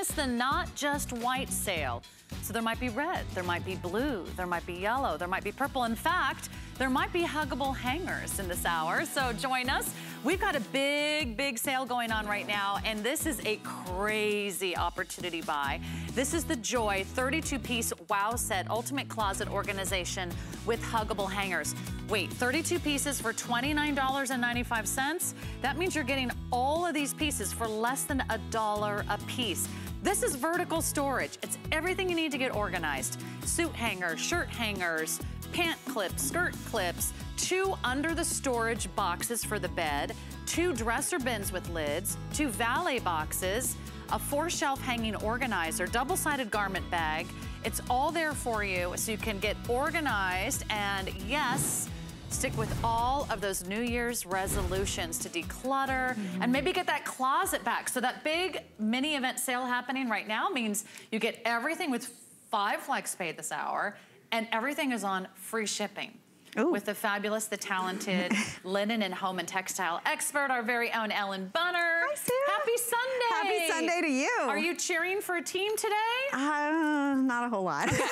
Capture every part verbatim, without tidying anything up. It's the not just white sale. So there might be red, there might be blue, there might be yellow, there might be purple. In fact, there might be huggable hangers in this hour. So join us. We've got a big, big sale going on right now, and this is a crazy opportunity buy. This is the Joy thirty-two piece Wow Set Ultimate Closet Organization with huggable hangers. Wait, thirty-two pieces for twenty-nine ninety-five. That means you're getting all of these pieces for less than a dollar a piece. This is vertical storage. It's everything you need to get organized. Suit hangers, shirt hangers, pant clips, skirt clips, two under the storage boxes for the bed, two dresser bins with lids, two valet boxes, a four shelf hanging organizer, double-sided garment bag. It's all there for you so you can get organized and yes, stick with all of those New Year's resolutions to declutter mm-hmm. and maybe get that closet back. So that big mini event sale happening right now means you get everything with five flex pay this hour and everything is on free shipping. Ooh. With the fabulous, the talented linen and home and textile expert, our very own Ellen Bunner. Hi, Sarah. Happy Sunday. Happy Sunday to you. Are you cheering for a team today? Uh, not a whole lot. Okay.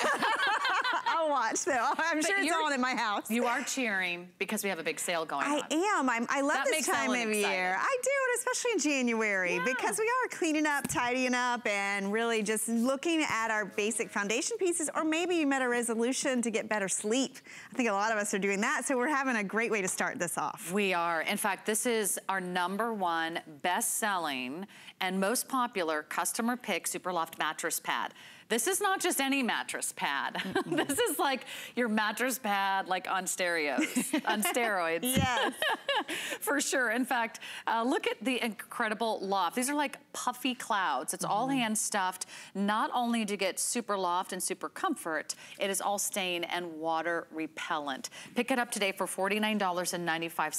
I'll watch though. I'm sure it's on at my house. You are cheering because we have a big sale going on. I am. I'm, I love this time of year. I do, and especially in January yeah. because we are cleaning up, tidying up, and really just looking at our basic foundation pieces. Or maybe you met a resolution to get better sleep. I think a lot of us are doing that, so we're having a great way to start this off. We are. In fact, this is our number one best-selling and most popular customer pick Superloft mattress pad. This is not just any mattress pad. Mm-hmm. This is like your mattress pad, like on steroids, on steroids. Yes. For sure. In fact, uh, look at the incredible loft. These are like puffy clouds. It's mm-hmm. all hand stuffed, not only to get super loft and super comfort, it is all stain and water repellent. Pick it up today for forty-nine ninety-five,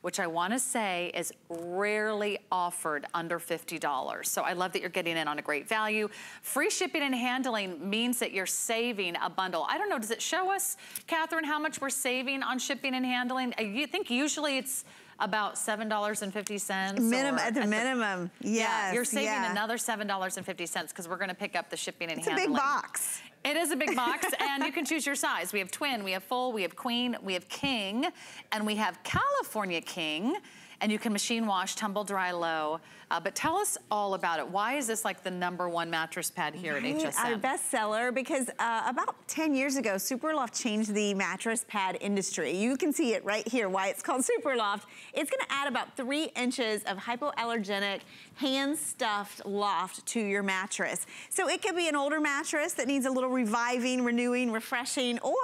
which I wanna say is rarely offered under fifty dollars. So I love that you're getting in on a great value. Free shipping and handling means that you're saving a bundle. I don't know, does it show us, Catherine, how much we're saving on shipping and handling? I think usually it's about seven dollars and fifty cents. Minimum, at the at minimum, the, yes. Yeah, you're saving yeah. another seven dollars and fifty cents because we're gonna pick up the shipping and it's handling. It's a big box. It is a big box, and you can choose your size. We have twin, we have full, we have queen, we have king, and we have California king. And you can machine wash, tumble dry low. Uh, but tell us all about it. Why is this like the number one mattress pad here right. at H S N? Our bestseller, because uh, about ten years ago, Superloft changed the mattress pad industry. You can see it right here, why it's called Superloft. It's gonna add about three inches of hypoallergenic, hand-stuffed loft to your mattress. So it could be an older mattress that needs a little reviving, renewing, refreshing, or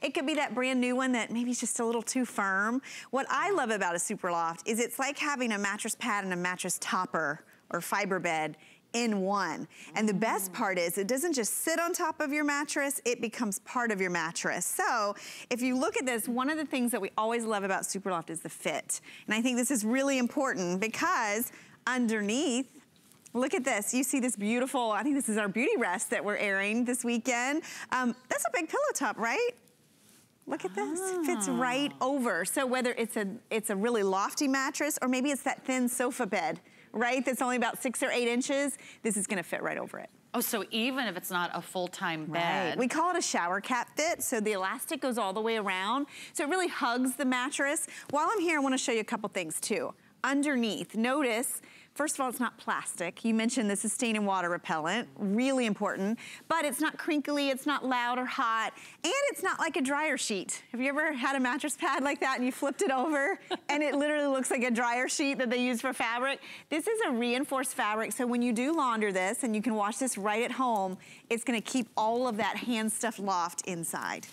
it could be that brand new one that maybe is just a little too firm. What I love about a Superloft is it's like having a mattress pad and a mattress topper or fiber bed in one. And the best part is it doesn't just sit on top of your mattress, it becomes part of your mattress. So if you look at this, one of the things that we always love about Superloft is the fit. And I think this is really important because underneath, look at this, you see this beautiful, I think this is our beauty rest that we're airing this weekend. Um, that's a big pillow top, right? Look at this, ah. fits right over. So whether it's a, it's a really lofty mattress or maybe it's that thin sofa bed, right? That's only about six or eight inches. This is gonna fit right over it. Oh, so even if it's not a full-time bed. Right. We call it a shower cap fit, so the elastic goes all the way around. So it really hugs the mattress. While I'm here, I wanna show you a couple things too. Underneath, notice, first of all, it's not plastic. You mentioned this is stain and water repellent, really important, but it's not crinkly, it's not loud or hot, and it's not like a dryer sheet. Have you ever had a mattress pad like that and you flipped it over and it literally looks like a dryer sheet that they use for fabric? This is a reinforced fabric, so when you do launder this, and you can wash this right at home, it's gonna keep all of that hand-stuffed loft inside.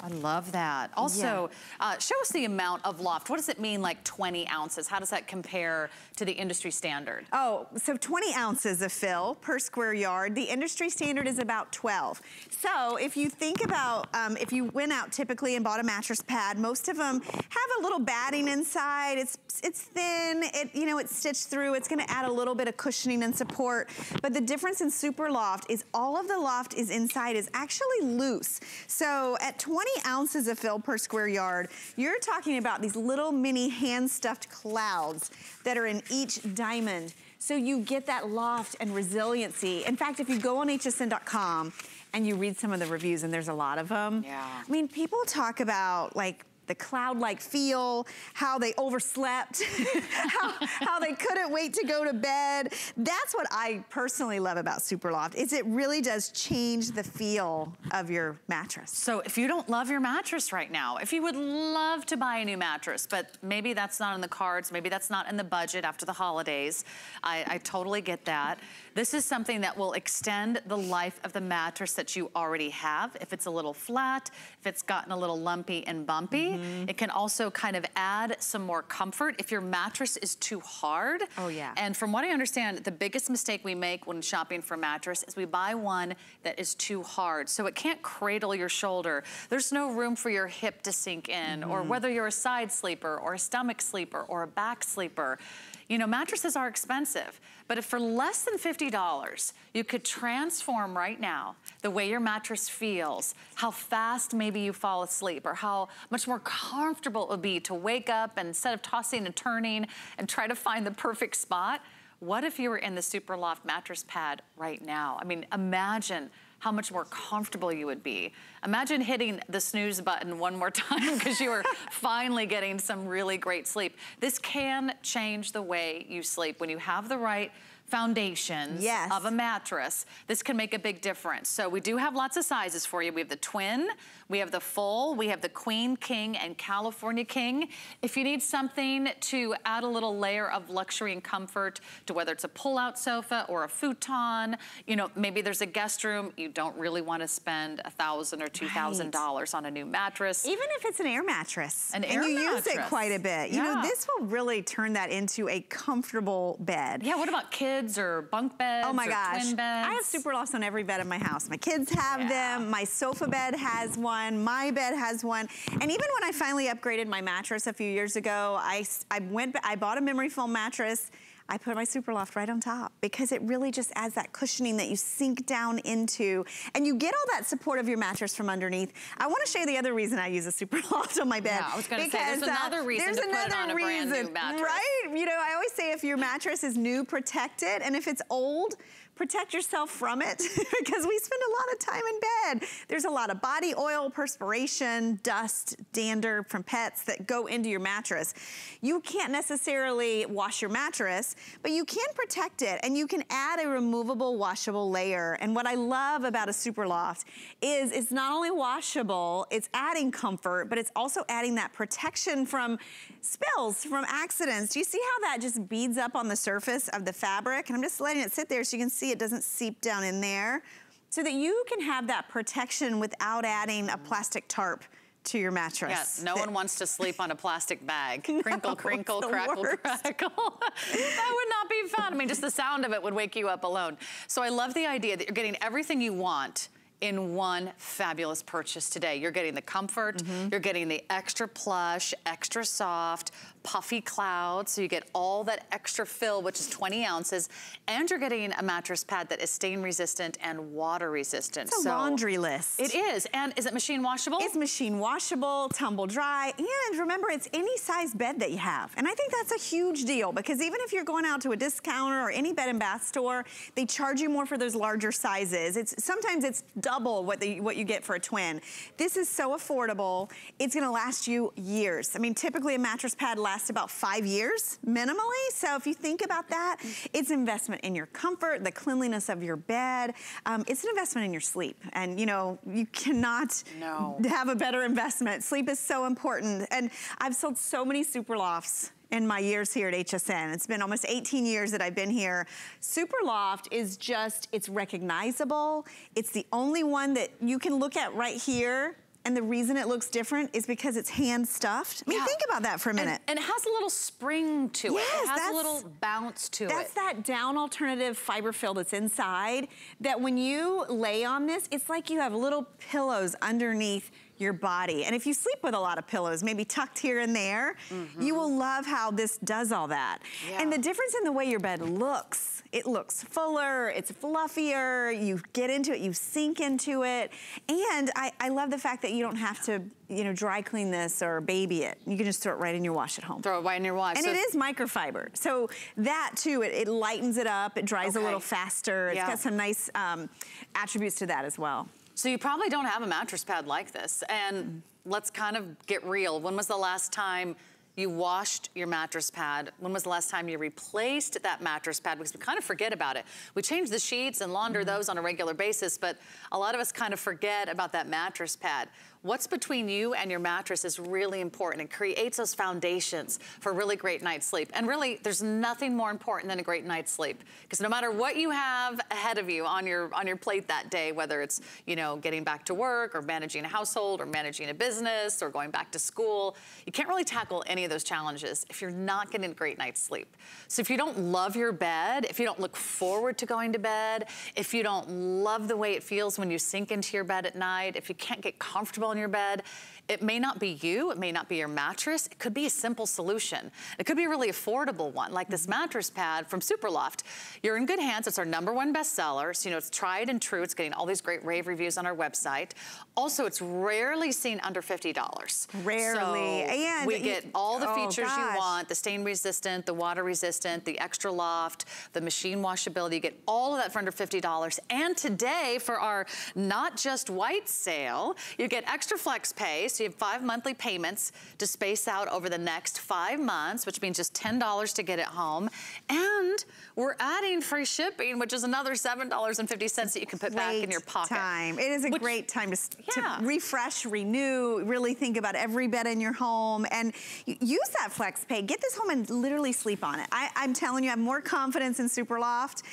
I love that. Also, yeah. uh, show us the amount of loft. What does it mean, like twenty ounces? How does that compare to the industry standard? Oh, so twenty ounces of fill per square yard. The industry standard is about twelve. So if you think about, um, if you went out typically and bought a mattress pad, most of them have a little batting inside. It's it's thin. It you know it's stitched through. It's going to add a little bit of cushioning and support. But the difference in Superloft is all of the loft is inside is actually loose. So at twenty ounces of fill per square yard, you're talking about these little mini hand-stuffed clouds that are in each diamond. So you get that loft and resiliency. In fact, if you go on H S N dot com and you read some of the reviews, and there's a lot of them. Yeah. I mean, people talk about like the cloud-like feel, how they overslept, how, how they couldn't wait to go to bed. That's what I personally love about Superloft, is it really does change the feel of your mattress. So if you don't love your mattress right now, if you would love to buy a new mattress, but maybe that's not in the cards, maybe that's not in the budget after the holidays, I, I totally get that. This is something that will extend the life of the mattress that you already have. If it's a little flat, if it's gotten a little lumpy and bumpy, mm-hmm. it can also kind of add some more comfort if your mattress is too hard. Oh yeah. And from what I understand, the biggest mistake we make when shopping for a mattress is we buy one that is too hard. So it can't cradle your shoulder. There's no room for your hip to sink in, mm-hmm. or whether you're a side sleeper or a stomach sleeper or a back sleeper. You know, mattresses are expensive, but if for less than fifty dollars, you could transform right now the way your mattress feels, how fast maybe you fall asleep, or how much more comfortable it would be to wake up and instead of tossing and turning and try to find the perfect spot. What if you were in the Superloft mattress pad right now? I mean, imagine how much more comfortable you would be. Imagine hitting the snooze button one more time because you were finally getting some really great sleep. This can change the way you sleep. When you have the right foundations yes. of a mattress, this can make a big difference. So we do have lots of sizes for you. We have the twin, we have the full, we have the queen, king, and California king. If you need something to add a little layer of luxury and comfort to whether it's a pull-out sofa or a futon, you know, maybe there's a guest room, you don't really want to spend a thousand or two thousand dollars on a new mattress. Even if it's an air mattress. An air mattress. And you use it quite a bit. You yeah. know, this will really turn that into a comfortable bed. Yeah, what about kids? Or bunk beds. Oh my gosh. Twin beds. I have Superlofts on every bed in my house. My kids have yeah. them. My sofa bed has one. My bed has one. And even when I finally upgraded my mattress a few years ago, I, I went, I bought a memory foam mattress. I put my Superloft right on top because it really just adds that cushioning that you sink down into, and you get all that support of your mattress from underneath. I want to show you the other reason I use a Superloft on my bed. Yeah, I was going to say, there's uh, another reason there's to another put it on a reason, brand new mattress. Right? You know, I always say if your mattress is new, protect it, and if it's old, protect yourself from it because we spend a lot of time in bed. There's a lot of body oil, perspiration, dust, dander from pets that go into your mattress. You can't necessarily wash your mattress, but you can protect it, and you can add a removable, washable layer. And what I love about a Superloft is it's not only washable, it's adding comfort, but it's also adding that protection from spills, from accidents. Do you see how that just beads up on the surface of the fabric? And I'm just letting it sit there so you can see it doesn't seep down in there, so that you can have that protection without adding a plastic tarp to your mattress. Yes, no one wants to sleep on a plastic bag. Crinkle, no, crinkle, crackle, worst. crackle. That would not be fun. I mean, just the sound of it would wake you up alone. So I love the idea that you're getting everything you want in one fabulous purchase today. You're getting the comfort, mm-hmm. you're getting the extra plush, extra soft, puffy cloud, so you get all that extra fill, which is twenty ounces, and you're getting a mattress pad that is stain resistant and water resistant. It's a so laundry list. It is, and is it machine washable? It's machine washable, tumble dry, and remember, it's any size bed that you have, and I think that's a huge deal, because even if you're going out to a discounter or any bed and bath store, they charge you more for those larger sizes. It's sometimes it's double what, the, what you get for a twin. This is so affordable, it's gonna last you years. I mean, typically a mattress pad lasts about five years minimally. So if you think about that, it's investment in your comfort, the cleanliness of your bed. Um, it's an investment in your sleep. And you know, you cannot no. have a better investment. Sleep is so important. And I've sold so many Superlofts in my years here at H S N. It's been almost eighteen years that I've been here. Superloft is just, it's recognizable. It's the only one that you can look at right here. And the reason it looks different is because it's hand stuffed. I mean, yeah. think about that for a minute. And, and it has a little spring to yes, it. It has a little bounce to that's it. That's that down alternative fiber fill that's inside, that when you lay on this, it's like you have little pillows underneath your body. And if you sleep with a lot of pillows, maybe tucked here and there, mm-hmm. you will love how this does all that. Yeah. And the difference in the way your bed looks, it looks fuller, it's fluffier, you get into it, you sink into it. And I, I love the fact that you don't have to, you know, dry clean this or baby it. You can just throw it right in your wash at home. Throw it right in your wash. And so it is microfiber. So that too, it, it lightens it up, it dries okay. a little faster. It's yeah. got some nice um, attributes to that as well. So you probably don't have a mattress pad like this. And let's kind of get real. When was the last time you washed your mattress pad? When was the last time you replaced that mattress pad? Because we kind of forget about it. We change the sheets and launder mm-hmm. those on a regular basis, but a lot of us kind of forget about that mattress pad. What's between you and your mattress is really important. It creates those foundations for really great night's sleep. And really, there's nothing more important than a great night's sleep. Because no matter what you have ahead of you on your on your plate that day, whether it's, you know, getting back to work or managing a household or managing a business or going back to school, you can't really tackle any of those challenges if you're not getting a great night's sleep. So if you don't love your bed, if you don't look forward to going to bed, if you don't love the way it feels when you sink into your bed at night, if you can't get comfortable in your bed, it may not be you, it may not be your mattress, it could be a simple solution. It could be a really affordable one, like this mattress pad from Superloft. You're in good hands, it's our number one bestseller, so you know it's tried and true, it's getting all these great rave reviews on our website. Also, it's rarely seen under fifty dollars. Rarely, so and- we get all the features oh, you want, the stain resistant, the water resistant, the extra loft, the machine washability, you get all of that for under fifty dollars. And today, for our not just white sale, you get extra Extra flex pay, so you have five monthly payments to space out over the next five months, which means just ten dollars to get it home. And we're adding free shipping, which is another seven dollars and fifty cents that you can put back in your pocket. Time. It is a which, great time to, yeah. to refresh, renew, really think about every bed in your home and use that flex pay. Get this home and literally sleep on it. I, I'm telling you, I have more confidence in Superloft.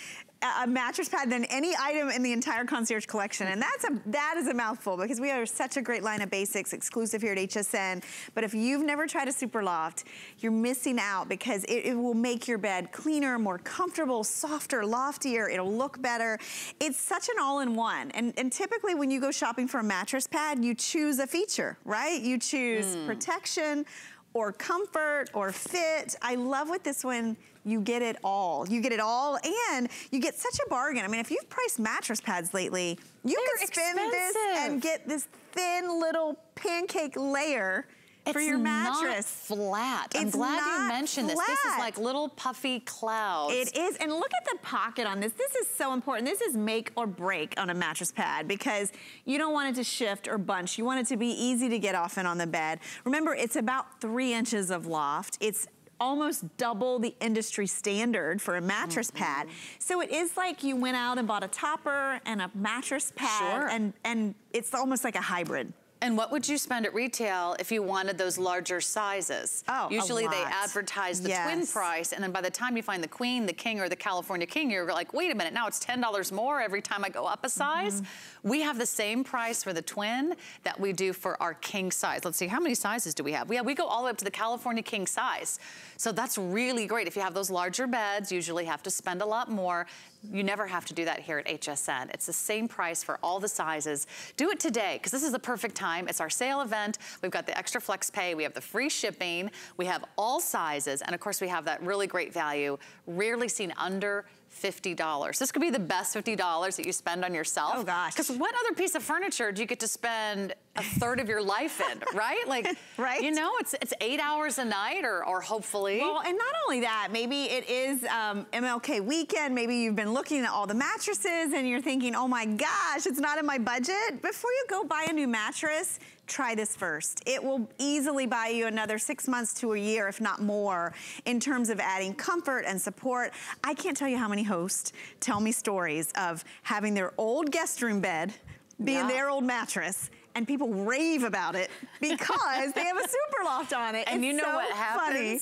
A mattress pad than any item in the entire concierge collection. And that's a, that is a mouthful because we are such a great line of basics exclusive here at H S N. But if you've never tried a Superloft, you're missing out because it, it will make your bed cleaner, more comfortable, softer, loftier. It'll look better. It's such an all-in-one. And, and typically when you go shopping for a mattress pad, you choose a feature, right? You choose mm. protection or comfort or fit. I love what this one You get it all. You get it all, and you get such a bargain. I mean, if you've priced mattress pads lately, you could spend this and get this thin little pancake layer for your mattress. It's not flat. I'm glad you mentioned this. This is like little puffy clouds. It is, and look at the pocket on this. This is so important. This is make or break on a mattress pad because you don't want it to shift or bunch. You want it to be easy to get off and on the bed. Remember, it's about three inches of loft. It's almost double the industry standard for a mattress mm-hmm. pad. So it is like you went out and bought a topper and a mattress pad sure. and, and it's almost like a hybrid. And what would you spend at retail if you wanted those larger sizes? Oh, usually they advertise the yes. twin price, and then by the time you find the queen, the king, or the California king, you're like, wait a minute, now it's ten dollars more every time I go up a size. Mm-hmm. We have the same price for the twin that we do for our king size. Let's see, how many sizes do we have? Yeah, we go all the way up to the California king size. So that's really great. If you have those larger beds, you usually have to spend a lot more. You never have to do that here at H S N. It's the same price for all the sizes. Do it today, because this is the perfect time. It's our sale event. We've got the extra flex pay. We have the free shipping. We have all sizes. And of course, we have that really great value, rarely seen under fifty dollars. This could be the best fifty dollars that you spend on yourself. Oh gosh. Because what other piece of furniture do you get to spend a third of your life in, right? Like, right? You know, it's it's eight hours a night or, or hopefully. Well, and not only that, maybe it is um, M L K weekend. Maybe you've been looking at all the mattresses and you're thinking, oh my gosh, it's not in my budget. Before you go buy a new mattress, try this first. It will easily buy you another six months to a year, if not more, in terms of adding comfort and support. I can't tell you how many hosts tell me stories of having their old guest room bed being yeah. their old mattress, and people rave about it because they have a Superloft on it. And it's you know so what happens? Funny.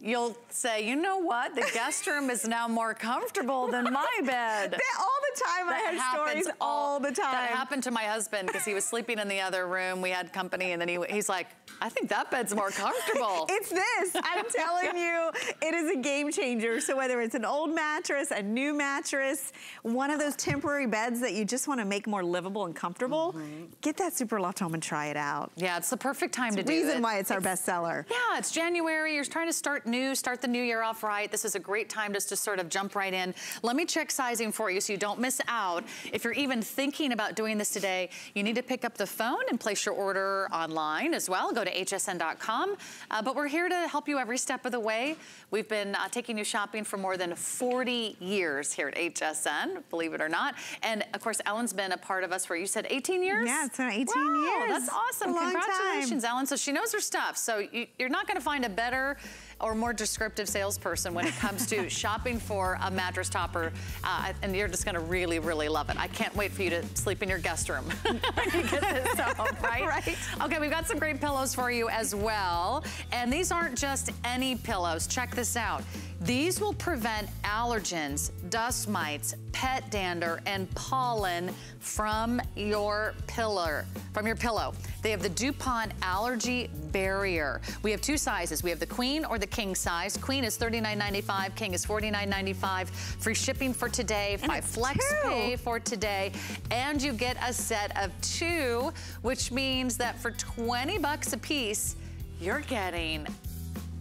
You'll say, you know what? The guest room is now more comfortable than my bed. All the time. I had stories all the time. That happened to my husband because he was sleeping in the other room. We had company, and then he he's like, I think that bed's more comfortable. It's this. I'm telling you, it is a game changer. So whether it's an old mattress, a new mattress, one of those temporary beds that you just want to make more livable and comfortable, mm-hmm. get that Superloft home and try it out. Yeah, it's the perfect time it's to do it. Reason why it's, it's our best seller. Yeah, it's January. You're trying to start new, start the new year off right. This is a great time just to sort of jump right in. Let me check sizing for you so you don't miss out. If you're even thinking about doing this today, you need to pick up the phone and place your order online as well. Go to H S N dot com. Uh, but we're here to help you every step of the way. We've been uh, taking you shopping for more than forty years here at H S N, believe it or not. And of course, Ellen's been a part of us for, you said eighteen years? Yeah, it's been eighteen wow, years. That's awesome. Congratulations, time. Ellen. So she knows her stuff. So you, you're not gonna find a better or more descriptive salesperson when it comes to shopping for a mattress topper, uh, and you're just gonna really, really love it. I can't wait for you to sleep in your guest room when you get this home, right? Right. Okay, we've got some great pillows for you as well, and these aren't just any pillows. Check this out. These will prevent allergens, dust mites, pet dander, and pollen from your pillow. From your pillow, they have the DuPont Allergy Barrier. We have two sizes. We have the queen or the king size. Queen is thirty-nine ninety-five. King is forty-nine ninety-five. Free shipping for today. Five flex pay for today, and you get a set of two, which means that for twenty bucks a piece, you're getting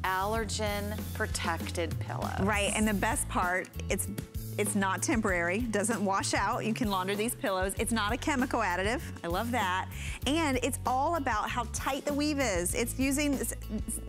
allergen protected pillows. Right, and the best part, it's it's not temporary, doesn't wash out. You can launder these pillows. It's not a chemical additive. I love that. And it's all about how tight the weave is. It's using, it's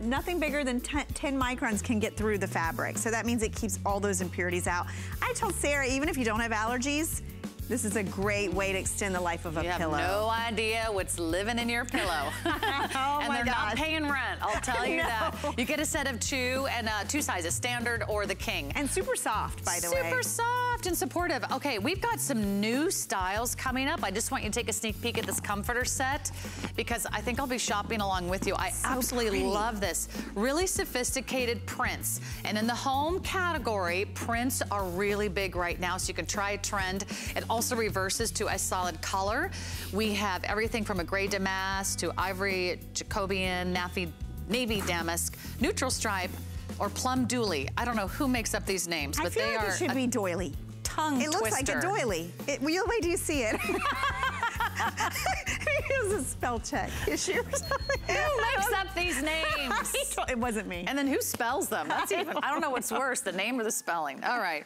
nothing bigger than ten microns can get through the fabric. So that means it keeps all those impurities out. I told Sarah, even if you don't have allergies, this is a great way to extend the life of a you pillow. You have no idea what's living in your pillow. oh and they're gosh. not paying rent, I'll tell you no. that. You get a set of two and uh, two sizes, standard or the king. And super soft, by the super way. Super soft and supportive. Okay, we've got some new styles coming up. I just want you to take a sneak peek at this comforter set because I think I'll be shopping along with you. I so absolutely pretty. love this. Really sophisticated prints. And in the home category, prints are really big right now, so you can try a trend. It also reverses to a solid color. We have everything from a gray damask to ivory, Jacobean, navy, navy damask, neutral stripe, or plum doily. I don't know who makes up these names, but I feel they like are. It should a be doily. Tongue it twister. It looks like a doily. It, well, wait till you see it. It was a spell check issue or something. Who makes up these names? It wasn't me. And then who spells them? That's even, I don't know what's worse, the name or the spelling. All right.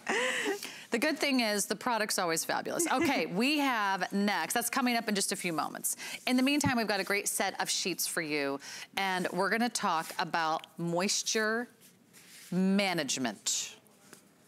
The good thing is the product's always fabulous. Okay, we have next, that's coming up in just a few moments. In the meantime, we've got a great set of sheets for you, and we're gonna talk about moisture management.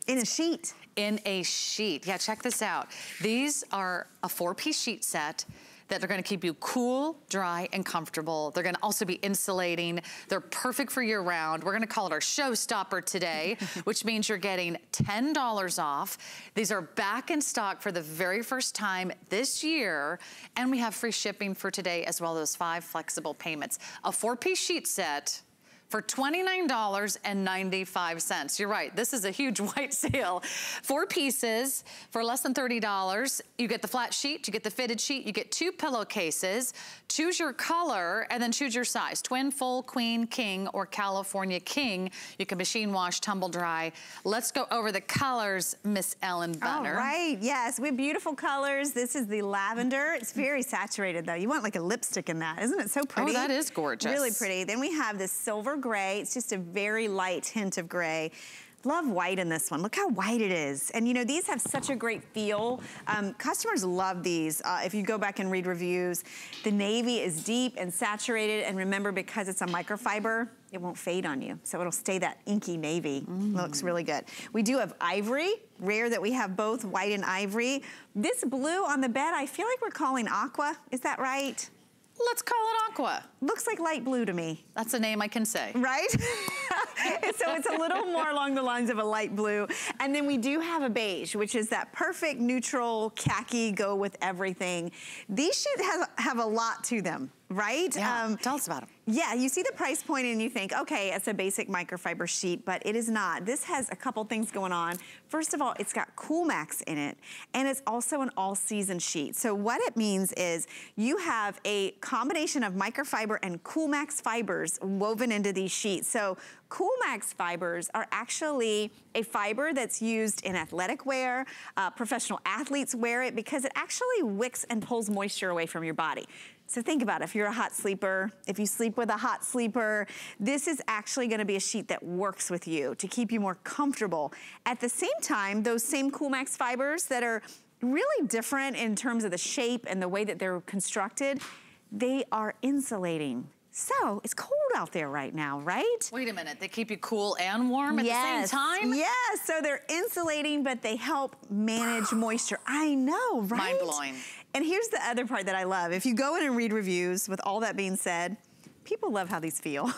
In a sheet. In a sheet. Yeah, check this out. These are a four-piece sheet set that are gonna keep you cool, dry, and comfortable. They're gonna also be insulating. They're perfect for year round. We're gonna call it our showstopper today, which means you're getting ten dollars off. These are back in stock for the very first time this year, and we have free shipping for today as well as five flexible payments. A four-piece sheet set for twenty-nine ninety-five. You're right, this is a huge white sale. Four pieces for less than thirty dollars. You get the flat sheet, you get the fitted sheet, you get two pillowcases. Choose your color and then choose your size. Twin, full, queen, king, or California king. You can machine wash, tumble dry. Let's go over the colors, Miss Ellen Bunner. All right, yes, we have beautiful colors. This is the lavender. It's very saturated though. You want like a lipstick in that. Isn't it so pretty? Oh, that is gorgeous. Really pretty. Then we have this silver gray. It's just a very light hint of gray. Love white in this one. Look how white it is. And you know, these have such a great feel. Um, customers love these. Uh, if you go back and read reviews, the navy is deep and saturated. And remember, because it's a microfiber, it won't fade on you. So it'll stay that inky navy. Mm. Looks really good. We do have ivory. Rare that we have both white and ivory. This blue on the bed, I feel like we're calling aqua. Is that right? Let's call it aqua. Looks like light blue to me. That's a name I can say. Right? So it's a little more along the lines of a light blue. And then we do have a beige, which is that perfect neutral khaki go with everything. These should have, have a lot to them, right? Yeah, um, tell us about them. Yeah, you see the price point and you think, okay, it's a basic microfiber sheet, but it is not. This has a couple things going on. First of all, it's got Coolmax in it, and it's also an all-season sheet. So what it means is you have a combination of microfiber and Coolmax fibers woven into these sheets. So Coolmax fibers are actually a fiber that's used in athletic wear. Uh, professional athletes wear it because it actually wicks and pulls moisture away from your body. So think about it, if you're a hot sleeper, if you sleep with a hot sleeper, this is actually gonna be a sheet that works with you to keep you more comfortable. At the same time, those same Coolmax fibers that are really different in terms of the shape and the way that they're constructed, they are insulating. So it's cold out there right now, right? Wait a minute, they keep you cool and warm at yes. the same time? Yes, so they're insulating, but they help manage moisture. I know, right? Mind-blowing. And here's the other part that I love. If you go in and read reviews, with all that being said, people love how these feel.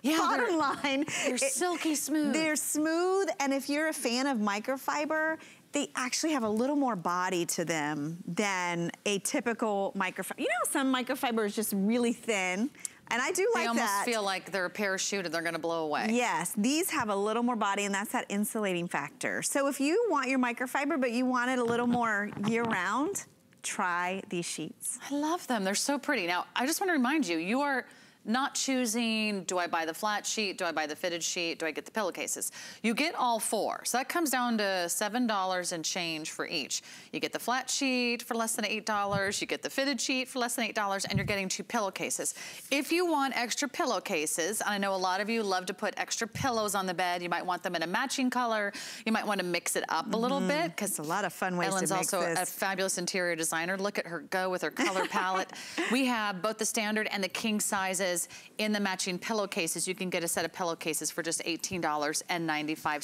Yeah, bottom line. They're it, silky smooth. They're smooth, and if you're a fan of microfiber, they actually have a little more body to them than a typical microfiber. You know, some microfiber is just really thin. And I do like that. They almost feel like they're parachuted, they're gonna blow away. Yes, these have a little more body, and that's that insulating factor. So if you want your microfiber, but you want it a little more year-round, try these sheets. I love them, they're so pretty. Now, I just wanna remind you, you are not choosing, do I buy the flat sheet, do I buy the fitted sheet, do I get the pillowcases? You get all four, so that comes down to seven dollars and change for each. You get the flat sheet for less than eight dollars, you get the fitted sheet for less than eight dollars, and you're getting two pillowcases. If you want extra pillowcases, I know a lot of you love to put extra pillows on the bed, you might want them in a matching color, you might want to mix it up a little mm, bit, because a lot of fun ways Ellen's to mix also this. A fabulous interior designer. Look at her go with her color palette. We have both the standard and the king sizes. In the matching pillowcases, you can get a set of pillowcases for just eighteen ninety-five.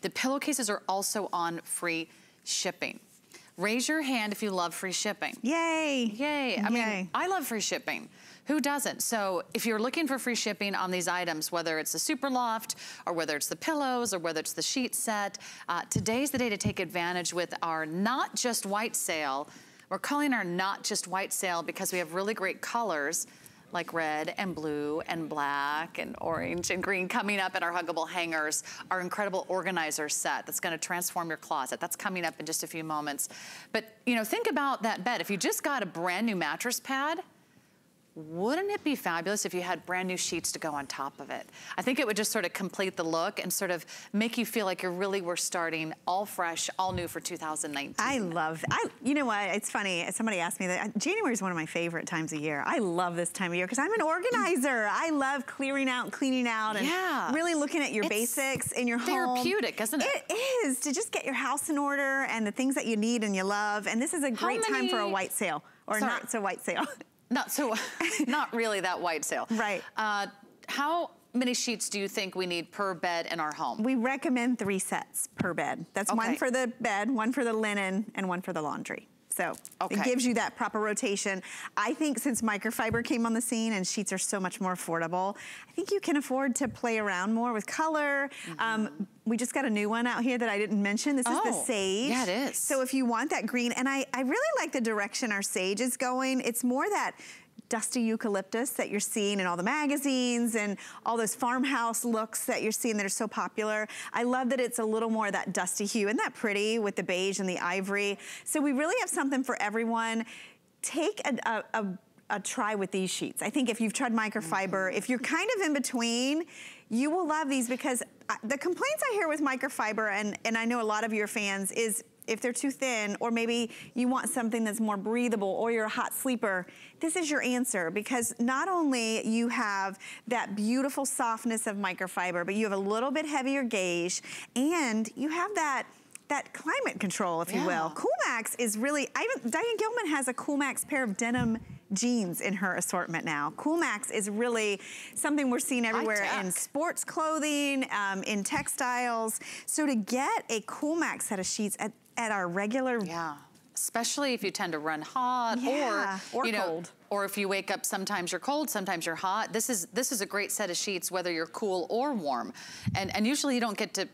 The pillowcases are also on free shipping. Raise your hand if you love free shipping. Yay. Yay. I Yay. mean, I love free shipping. Who doesn't? So if you're looking for free shipping on these items, whether it's the Super Loft or whether it's the pillows or whether it's the sheet set, uh, today's the day to take advantage with our Not Just White sale. We're calling our Not Just White sale because we have really great colors like red and blue and black and orange and green coming up in our Huggable Hangers, our incredible organizer set that's gonna transform your closet. That's coming up in just a few moments. But you know, think about that bed. If you just got a brand new mattress pad, wouldn't it be fabulous if you had brand new sheets to go on top of it? I think it would just sort of complete the look and sort of make you feel like you really were starting all fresh, all new for two thousand nineteen. I love, I, you know what, it's funny, somebody asked me that, January is one of my favorite times of year. I love this time of year because I'm an organizer. I love clearing out, cleaning out, and yeah. really looking at your it's basics in your home. Therapeutic, isn't it? It is, to just get your house in order and the things that you need and you love, and this is a great many... time for a white sale, or Sorry. not so white sale. Not so, not really that white sale. Right. Uh, how many sheets do you think we need per bed in our home? We recommend three sets per bed. That's okay. One for the bed, one for the linen, and one for the laundry. So okay. It gives you that proper rotation. I think since microfiber came on the scene and sheets are so much more affordable, I think you can afford to play around more with color. Mm-hmm. um, we just got a new one out here that I didn't mention. This oh, is the sage. Yeah, it is. So if you want that green, and I, I really like the direction our sage is going. It's more that dusty eucalyptus that you're seeing in all the magazines and all those farmhouse looks that you're seeing that are so popular. I love that it's a little more that dusty hue. Isn't that pretty with the beige and the ivory? So we really have something for everyone. Take a, a, a, a try with these sheets. I think if you've tried microfiber, if you're kind of in between, you will love these because the complaints I hear with microfiber, and, and I know a lot of your fans, is if they're too thin, or maybe you want something that's more breathable, or you're a hot sleeper, this is your answer, because not only you have that beautiful softness of microfiber, but you have a little bit heavier gauge, and you have that that climate control, if yeah. you will. Coolmax is really, I even, Diane Gilman has a Coolmax pair of denim jeans in her assortment now. Coolmax is really something we're seeing everywhere in sports clothing, um, in textiles. So to get a Coolmax set of sheets at, at our regular yeah. especially if you tend to run hot yeah. or, or you know, cold. Or if you wake up, sometimes you're cold, sometimes you're hot. This is this is a great set of sheets, whether you're cool or warm. And and usually you don't get to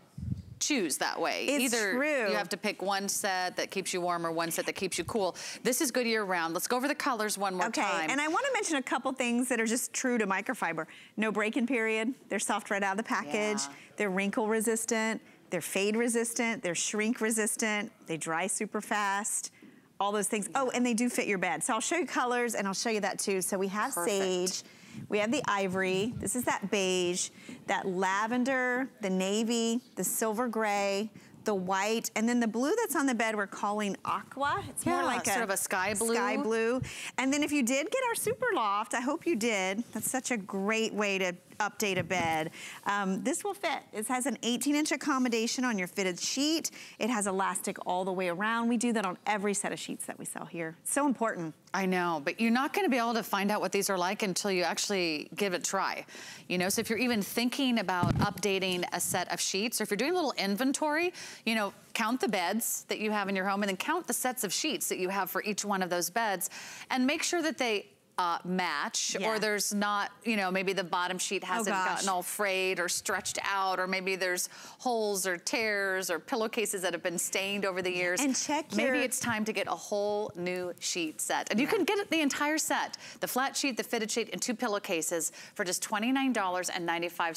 choose that way. It's Either true. You have to pick one set that keeps you warm or one set that keeps you cool. This is good year round. Let's go over the colors one more okay. time. Okay, and I want to mention a couple things that are just true to microfiber. No break-in period. They're soft right out of the package. Yeah. They're wrinkle resistant. They're fade resistant. They're shrink resistant. They dry super fast. All those things. Yeah. Oh, and they do fit your bed. So I'll show you colors and I'll show you that too. So we have Perfect. sage. We have the ivory, this is that beige, that lavender, the navy, the silver gray, the white, and then the blue that's on the bed we're calling aqua. It's yeah, more like sort a, of a sky blue. Sky blue. And then if you did get our super loft, I hope you did. That's such a great way to update a bed. Um, this will fit. It has an eighteen inch accommodation on your fitted sheet. It has elastic all the way around. We do that on every set of sheets that we sell here. It's so important. I know, but you're not gonna be able to find out what these are like until you actually give it a try. You know, so if you're even thinking about updating a set of sheets, or if you're doing a little inventory, you know, count the beds that you have in your home and then count the sets of sheets that you have for each one of those beds and make sure that they Uh, match yeah. or there's not, you know, maybe the bottom sheet hasn't oh gotten all frayed or stretched out, or maybe there's holes or tears or pillowcases that have been stained over the years. And check your... Maybe it's time to get a whole new sheet set. And yeah. you can get the entire set, the flat sheet, the fitted sheet, and two pillowcases for just twenty-nine ninety-five.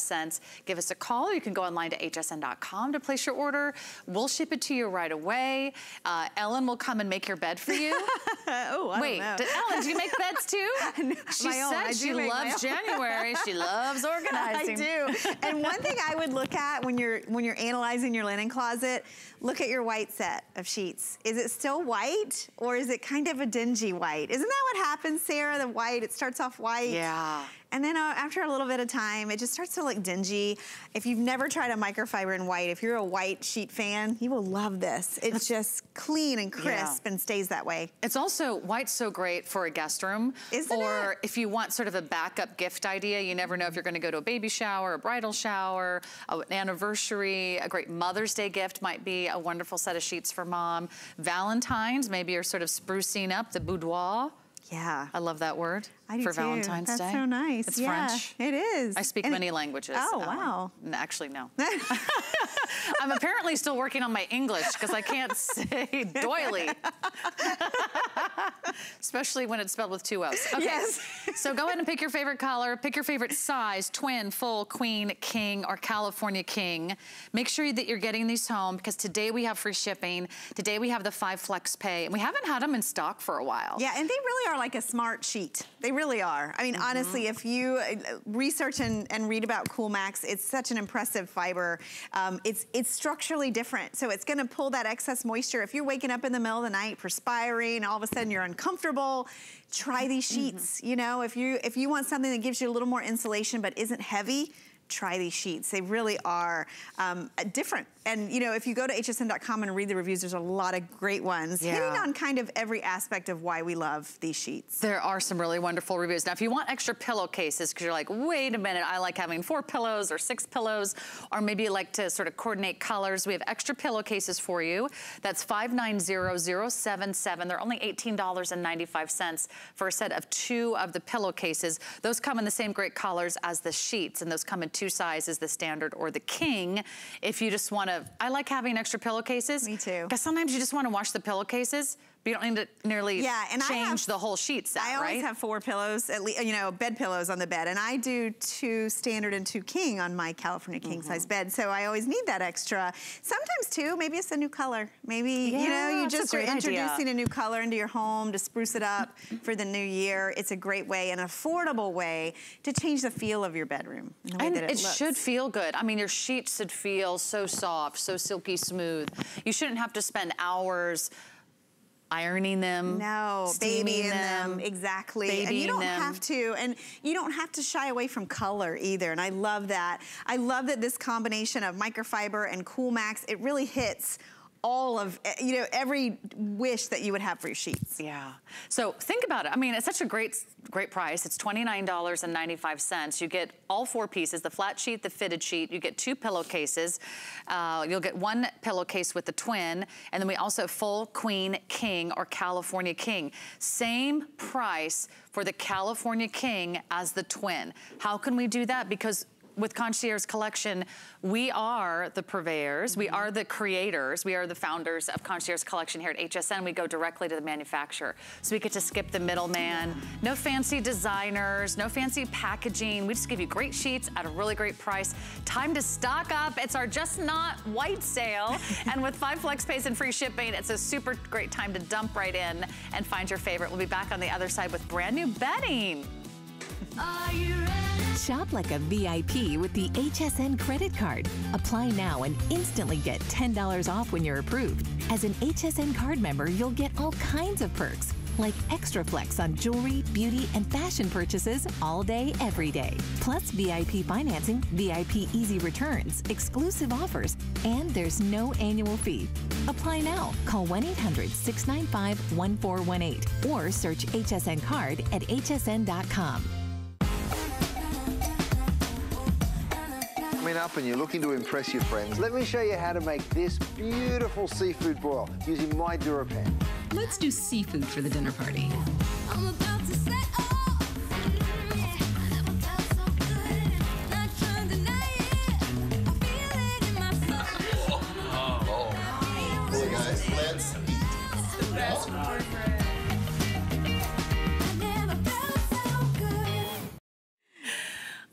Give us a call. You can go online to H S N dot com to place your order. We'll ship it to you right away. Uh, Ellen will come and make your bed for you. oh, I Wait, don't know. Did, Ellen, do you make beds too? No, she said she loves January. She loves organizing. I do. And one thing I would look at when you're when you're analyzing your linen closet, look at your white set of sheets. Is it still white, or is it kind of a dingy white? Isn't that what happens, Sarah? The white, it starts off white. Yeah. And then uh, after a little bit of time, it just starts to look dingy. If you've never tried a microfiber in white, if you're a white sheet fan, you will love this. It's just clean and crisp yeah. and stays that way. It's also, white's so great for a guest room. Isn't or it? If you want sort of a backup gift idea, you never know if you're gonna go to a baby shower, a bridal shower, an anniversary, a great Mother's Day gift might be a wonderful set of sheets for mom. Valentine's, maybe you're sort of sprucing up the boudoir. Yeah. I love that word. I do for too. Valentine's That's Day. That's so nice. It's yeah, French. It is. I speak and many it, languages. Oh, um, wow. Actually, no. I'm apparently still working on my English because I can't say doily. Especially when it's spelled with two O's. Okay. Yes. So go ahead and pick your favorite color. Pick your favorite size, twin, full, queen, king, or California king. Make sure that you're getting these home because today we have free shipping. Today we have the five flex pay. And we haven't had them in stock for a while. Yeah, and they really are like a smart sheet. They really are. I mean, mm-hmm. honestly, if you research and, and read about Coolmax, it's such an impressive fiber. Um, it's it's structurally different, so it's going to pull that excess moisture. If you're waking up in the middle of the night perspiring, all of a sudden you're uncomfortable, try these sheets. Mm-hmm. You know, if you if you want something that gives you a little more insulation but isn't heavy, try these sheets. They really are um, different. And you know, if you go to H S N dot com and read the reviews, there's a lot of great ones. Yeah. Hitting on kind of every aspect of why we love these sheets. There are some really wonderful reviews. Now, if you want extra pillowcases, because you're like, wait a minute, I like having four pillows or six pillows, or maybe you like to sort of coordinate colors, we have extra pillowcases for you. That's five nine zero zero seven seven. They're only eighteen ninety-five for a set of two of the pillowcases. Those come in the same great colors as the sheets, and those come in two sizes, the standard or the king. If you just want to, I like having extra pillowcases. Me too. Because sometimes you just want to wash the pillowcases. You don't need to nearly yeah, and change I have, the whole sheet set, right? I always right? have four pillows, at least, you know, bed pillows on the bed. And I do two standard and two king on my California king mm-hmm. size bed. So I always need that extra. Sometimes too, maybe it's a new color. Maybe, yeah, you know, you just are introducing a new color into your home to spruce it up for the new year. It's a great way, an affordable way to change the feel of your bedroom. The way and that it, it should feel good. I mean, your sheet should feel so soft, so silky smooth. You shouldn't have to spend hours ironing them, no, babying them, them, exactly. Babying and you don't them. have to, and you don't have to shy away from color either. And I love that. I love that this combination of microfiber and Coolmax, it really hits all of, you know, every wish that you would have for your sheets. Yeah. So think about it. I mean, it's such a great, great price. It's twenty-nine ninety-five. You get all four pieces, the flat sheet, the fitted sheet. You get two pillowcases. Uh, you'll get one pillowcase with the twin. And then we also have full queen king or California king. Same price for the California king as the twin. How can we do that? Because with Concierge Collection, we are the purveyors, mm-hmm. we are the creators, we are the founders of Concierge Collection here at H S N. We go directly to the manufacturer. So we get to skip the middleman. No fancy designers, no fancy packaging. We just give you great sheets at a really great price. Time to stock up. It's our Just Not White sale. And with five flex pays and free shipping, it's a super great time to dump right in and find your favorite. We'll be back on the other side with brand new bedding. Are you ready? Shop like a V I P with the H S N credit card. Apply now and instantly get ten dollars off when you're approved. As an H S N card member, you'll get all kinds of perks, like extra flex on jewelry, beauty, and fashion purchases all day, every day. Plus V I P financing, V I P easy returns, exclusive offers, and there's no annual fee. Apply now. Call one eight hundred, six nine five, one four one eight or search H S N card at H S N dot com. Coming up and you're looking to impress your friends, let me show you how to make this beautiful seafood boil using my DuraPan. Let's do seafood for the dinner party. I'm about to set off. Oh, there you go. Let's eat. The best part for it.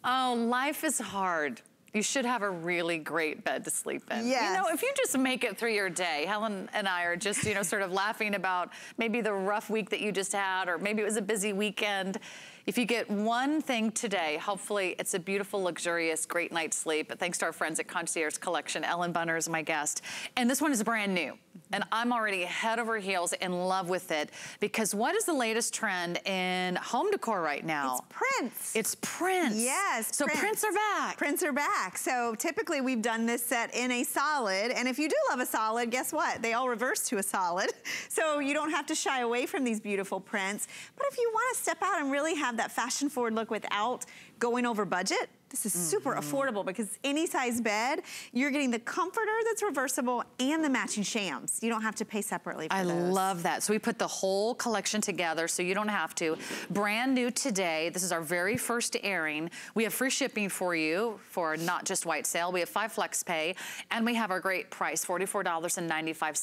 Oh, life is hard. You should have a really great bed to sleep in. Yes. You know, if you just make it through your day, Helen and I are just, you know, sort of laughing about maybe the rough week that you just had, or maybe it was a busy weekend. If you get one thing today, hopefully it's a beautiful, luxurious, great night's sleep. But thanks to our friends at Concierge Collection. Ellen Bunner is my guest. And this one is brand new. And I'm already head over heels in love with it, because what is the latest trend in home decor right now? It's prints. It's prints. Yes, So prints, prints are back. Prints are back. So typically we've done this set in a solid, and if you do love a solid, guess what? They all reverse to a solid. So you don't have to shy away from these beautiful prints. But if you want to step out and really have that fashion forward look without going over budget, this is super mm-hmm. affordable, because any size bed, you're getting the comforter that's reversible and the matching shams. You don't have to pay separately for I those. I love that. So we put the whole collection together so you don't have to. Brand new today. This is our very first airing. We have free shipping for you for Not Just White sale. We have five flex pay, and we have our great price, forty-four ninety-five.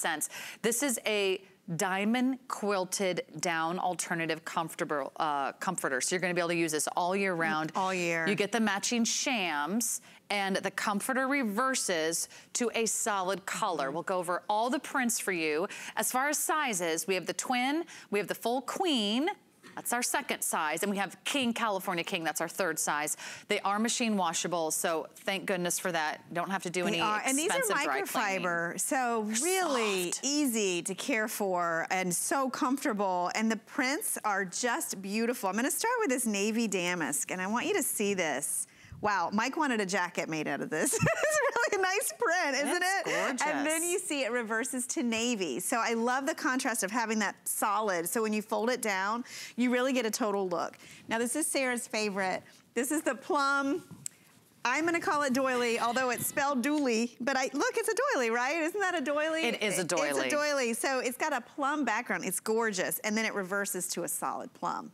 This is a diamond quilted down alternative comfortable uh, comforter. So you're gonna be able to use this all year round. All year. You get the matching shams, and the comforter reverses to a solid color. We'll go over all the prints for you. As far as sizes, we have the twin, we have the full queen, that's our second size, and we have King, California King, that's our third size. They are machine washable, so thank goodness for that. Don't have to do any expensive dry cleaning. And these are microfiber, so really easy to care for and so comfortable. And the prints are just beautiful. I'm gonna start with this navy damask, and I want you to see this. Wow, Mike wanted a jacket made out of this. It's really a nice print, isn't it? Gorgeous. And then you see it reverses to navy. So I love the contrast of having that solid. So when you fold it down, you really get a total look. Now this is Sarah's favorite. This is the plum. I'm gonna call it doily, although it's spelled dooley, but I, look, it's a doily, right? Isn't that a doily? It is a doily. It's a doily. So it's got a plum background. It's gorgeous. And then it reverses to a solid plum.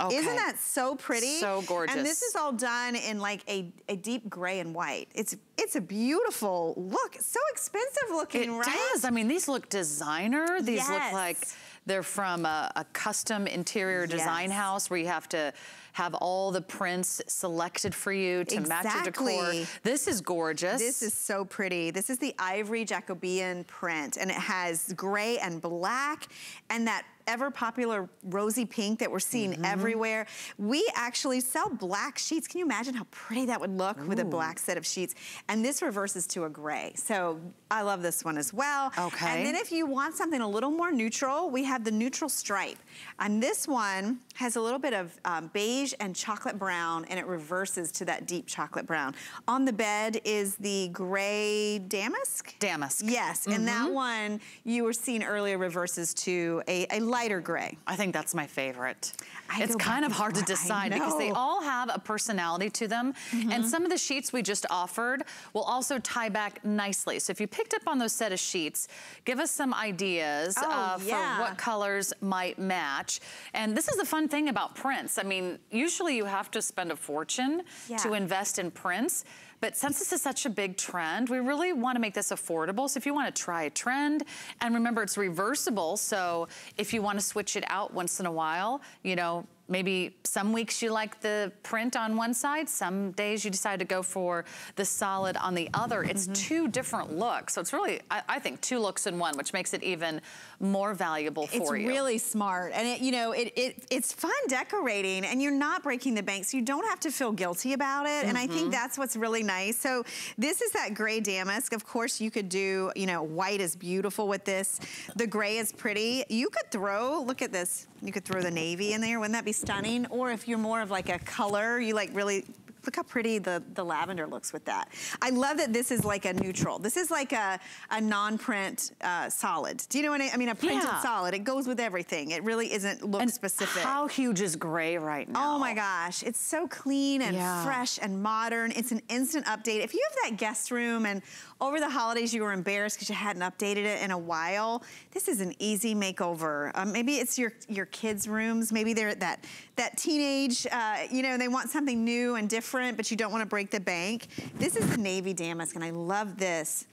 Okay. Isn't that so pretty? So gorgeous. And this is all done in like a, a deep gray and white. It's it's a beautiful look. So expensive looking, it right? It does. I mean, these look designer. These yes. look like they're from a, a custom interior design yes. house where you have to have all the prints selected for you to exactly. match your decor. This is gorgeous. This is so pretty. This is the Ivory Jacobean print, and it has gray and black and that ever popular rosy pink that we're seeing mm-hmm. everywhere. We actually sell black sheets. Can you imagine how pretty that would look Ooh. With a black set of sheets? And this reverses to a gray. So I love this one as well. Okay. And then if you want something a little more neutral, we have the neutral stripe. And this one has a little bit of um, beige beige and chocolate brown, and it reverses to that deep chocolate brown. On the bed is the gray damask? Damask. Yes, mm-hmm. and that one you were seeing earlier reverses to a, a lighter gray. I think that's my favorite. I it's kind of hard to decide because they all have a personality to them. Mm-hmm. And some of the sheets we just offered will also tie back nicely. So if you picked up on those set of sheets, give us some ideas oh, uh, yeah. for what colors might match. And this is the fun thing about prints. I mean, usually you have to spend a fortune yeah. to invest in prints. But since this is such a big trend, we really want to make this affordable. So if you want to try a trend, and remember it's reversible, so if you want to switch it out once in a while, you know, maybe some weeks you like the print on one side, some days you decide to go for the solid on the other. It's mm-hmm. two different looks. So it's really, I, I think, two looks in one, which makes it even more valuable for it's you. It's really smart. And, it, you know, it, it it's fun decorating, and you're not breaking the bank, so you don't have to feel guilty about it. Mm-hmm. And I think that's what's really nice. So this is that gray damask. Of course, you could do, you know, white is beautiful with this. The gray is pretty. You could throw, look at this. You could throw the navy in there. Wouldn't that be stunning? Or if you're more of like a color, you like really, look how pretty the, the lavender looks with that. I love that this is like a neutral. This is like a, a non-print uh, solid. Do you know what I, I mean? A printed yeah. solid. It goes with everything. It really isn't look and specific. How huge is gray right now? Oh my gosh. It's so clean and yeah. fresh and modern. It's an instant update. If you have that guest room and over the holidays you were embarrassed because you hadn't updated it in a while, this is an easy makeover. Um, maybe it's your, your kids' rooms. Maybe they're at that, that teenage, uh, you know, they want something new and different, but you don't want to break the bank. This is the navy damask, and I love this.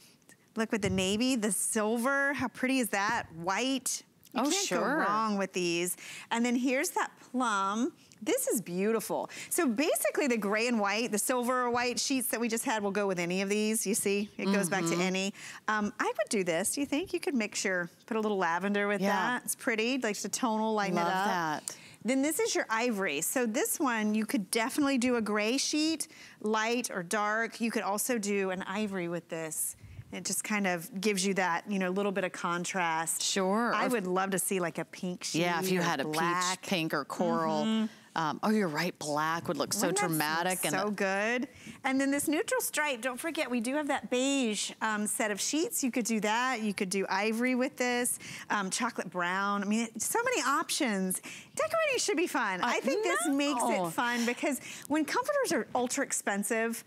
Look with the navy, the silver, how pretty is that? White. You oh, can't sure. go wrong with these. And then here's that plum. This is beautiful. So basically the gray and white, the silver or white sheets that we just had will go with any of these, you see? It mm-hmm. goes back to any. Um, I would do this, do you think? You could mix your, put a little lavender with yeah. that. It's pretty, like the tonal, lighten love it up. Love that. Then this is your ivory. So this one, you could definitely do a gray sheet, light or dark. You could also do an ivory with this. It just kind of gives you that, you know, little bit of contrast. Sure. I would love to see like a pink sheet. Yeah, if you had a peach, pink or coral. Mm-hmm. Um, oh, you're right, black would look so dramatic. And so good. And then this neutral stripe, don't forget, we do have that beige um, set of sheets. You could do that. You could do ivory with this, um, chocolate brown. I mean, so many options. Decorating should be fun. I, I think no. this makes it fun because when comforters are ultra expensive,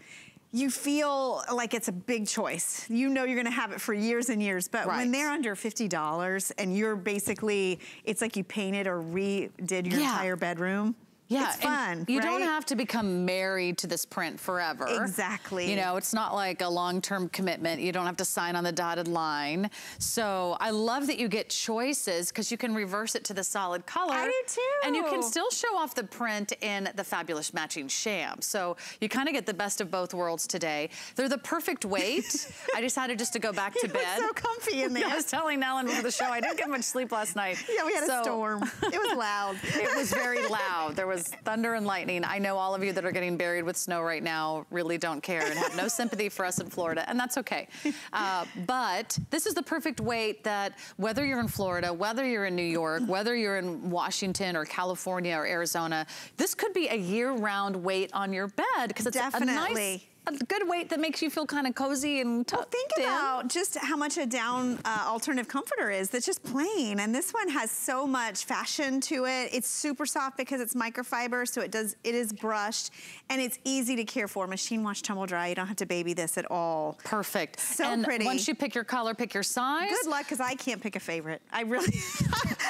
you feel like it's a big choice. You know you're gonna have it for years and years, but right. when they're under fifty dollars and you're basically, it's like you painted or redid your yeah. entire bedroom. Yeah, it's fun, and you right? don't have to become married to this print forever. Exactly. You know, it's not like a long-term commitment. You don't have to sign on the dotted line. So I love that you get choices because you can reverse it to the solid color. I do too. And you can still show off the print in the fabulous matching sham. So you kind of get the best of both worlds today. They're the perfect weight. I decided just to go back to bed. It was so comfy in there. I was telling Ellen before the show, I didn't get much sleep last night. Yeah, we had so, a storm. It was loud. It was very loud. There was thunder and lightning. I know all of you that are getting buried with snow right now really don't care and have no sympathy for us in Florida, and that's okay. Uh, but this is the perfect weight that whether you're in Florida, whether you're in New York, whether you're in Washington or California or Arizona, this could be a year-round weight on your bed because it's definitely a nice, a good weight that makes you feel kind of cozy and tucked in. Well, think about just how much a down uh, alternative comforter is that's just plain. And this one has so much fashion to it. It's super soft because it's microfiber, so it does, it is brushed, and it's easy to care for. Machine wash, tumble dry. You don't have to baby this at all. Perfect. So and pretty. Once you pick your color, pick your size. Good luck, because I can't pick a favorite. I really...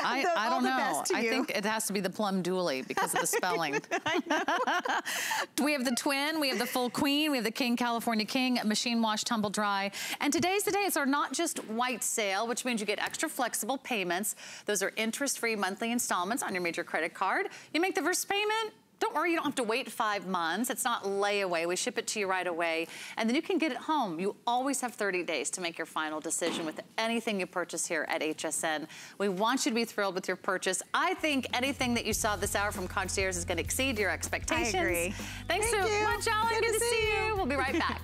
I, the, I don't know. I think it has to be the plum dooley because of the spelling. I know. We have the twin. We have the full queen. We have the king, California king, machine wash, tumble dry. And today's the day. It's our not just white sale, which means you get extra flexible payments. Those are interest-free monthly installments on your major credit card. You make the first payment. Don't worry, you don't have to wait five months. It's not layaway. We ship it to you right away. And then you can get it home. You always have thirty days to make your final decision with anything you purchase here at H S N. We want you to be thrilled with your purchase. I think anything that you saw this hour from Concierge is going to exceed your expectations. I agree. Thanks so much, Ellen. Good to see you. We'll be right back.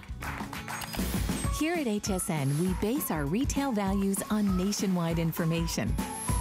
Here at H S N, we base our retail values on nationwide information.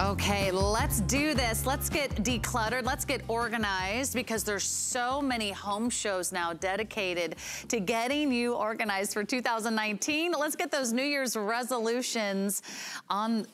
Okay, let's do this. Let's get decluttered. Let's get organized, because there's so many home shows now dedicated to getting you organized for two thousand nineteen. Let's get those New Year's resolutions on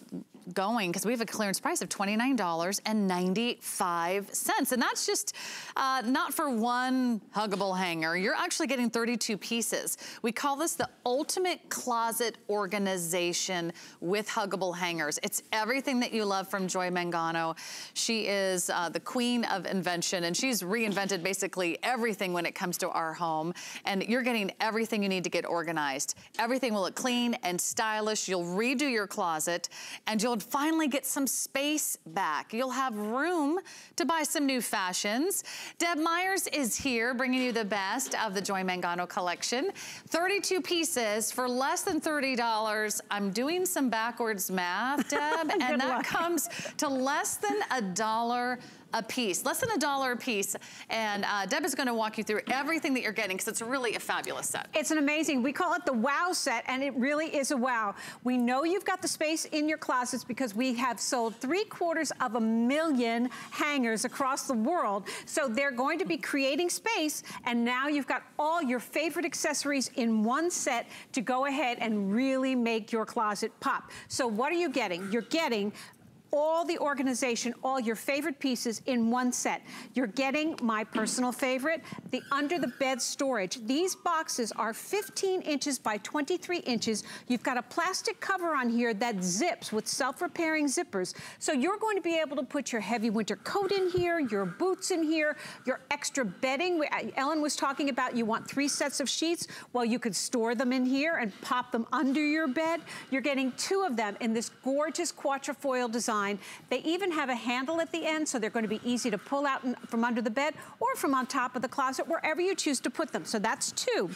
going, because we have a clearance price of twenty-nine ninety-five. And that's just uh, not for one huggable hanger. You're actually getting thirty-two pieces. We call this the ultimate closet organization with huggable hangers. It's everything that you love from Joy Mangano. She is uh, the queen of invention, and she's reinvented basically everything when it comes to our home. And you're getting everything you need to get organized. Everything will look clean and stylish. You'll redo your closet, and you'll finally get some space back. You'll have room to buy some new fashions. Deb Myers is here bringing you the best of the Joy Mangano collection. thirty-two pieces for less than thirty dollars. I'm doing some backwards math, Deb, and that luck. comes to less than a dollar a piece, less than a dollar a piece. And uh, Deb is gonna walk you through everything that you're getting, because it's really a fabulous set. It's an amazing, we call it the wow set, and it really is a wow. We know you've got the space in your closets because we have sold three quarters of a million hangers across the world. So they're going to be creating space, and now you've got all your favorite accessories in one set to go ahead and really make your closet pop. So what are you getting? You're getting all the organization, all your favorite pieces in one set. You're getting my personal favorite, the under the bed storage. These boxes are fifteen inches by twenty-three inches. You've got a plastic cover on here that zips with self-repairing zippers. So you're going to be able to put your heavy winter coat in here, your boots in here, your extra bedding. Ellen was talking about you want three sets of sheets. Well, you could store them in here and pop them under your bed. You're getting two of them in this gorgeous quatrefoil design. They even have a handle at the end, so they're going to be easy to pull out from under the bed or from on top of the closet, wherever you choose to put them. So that's two.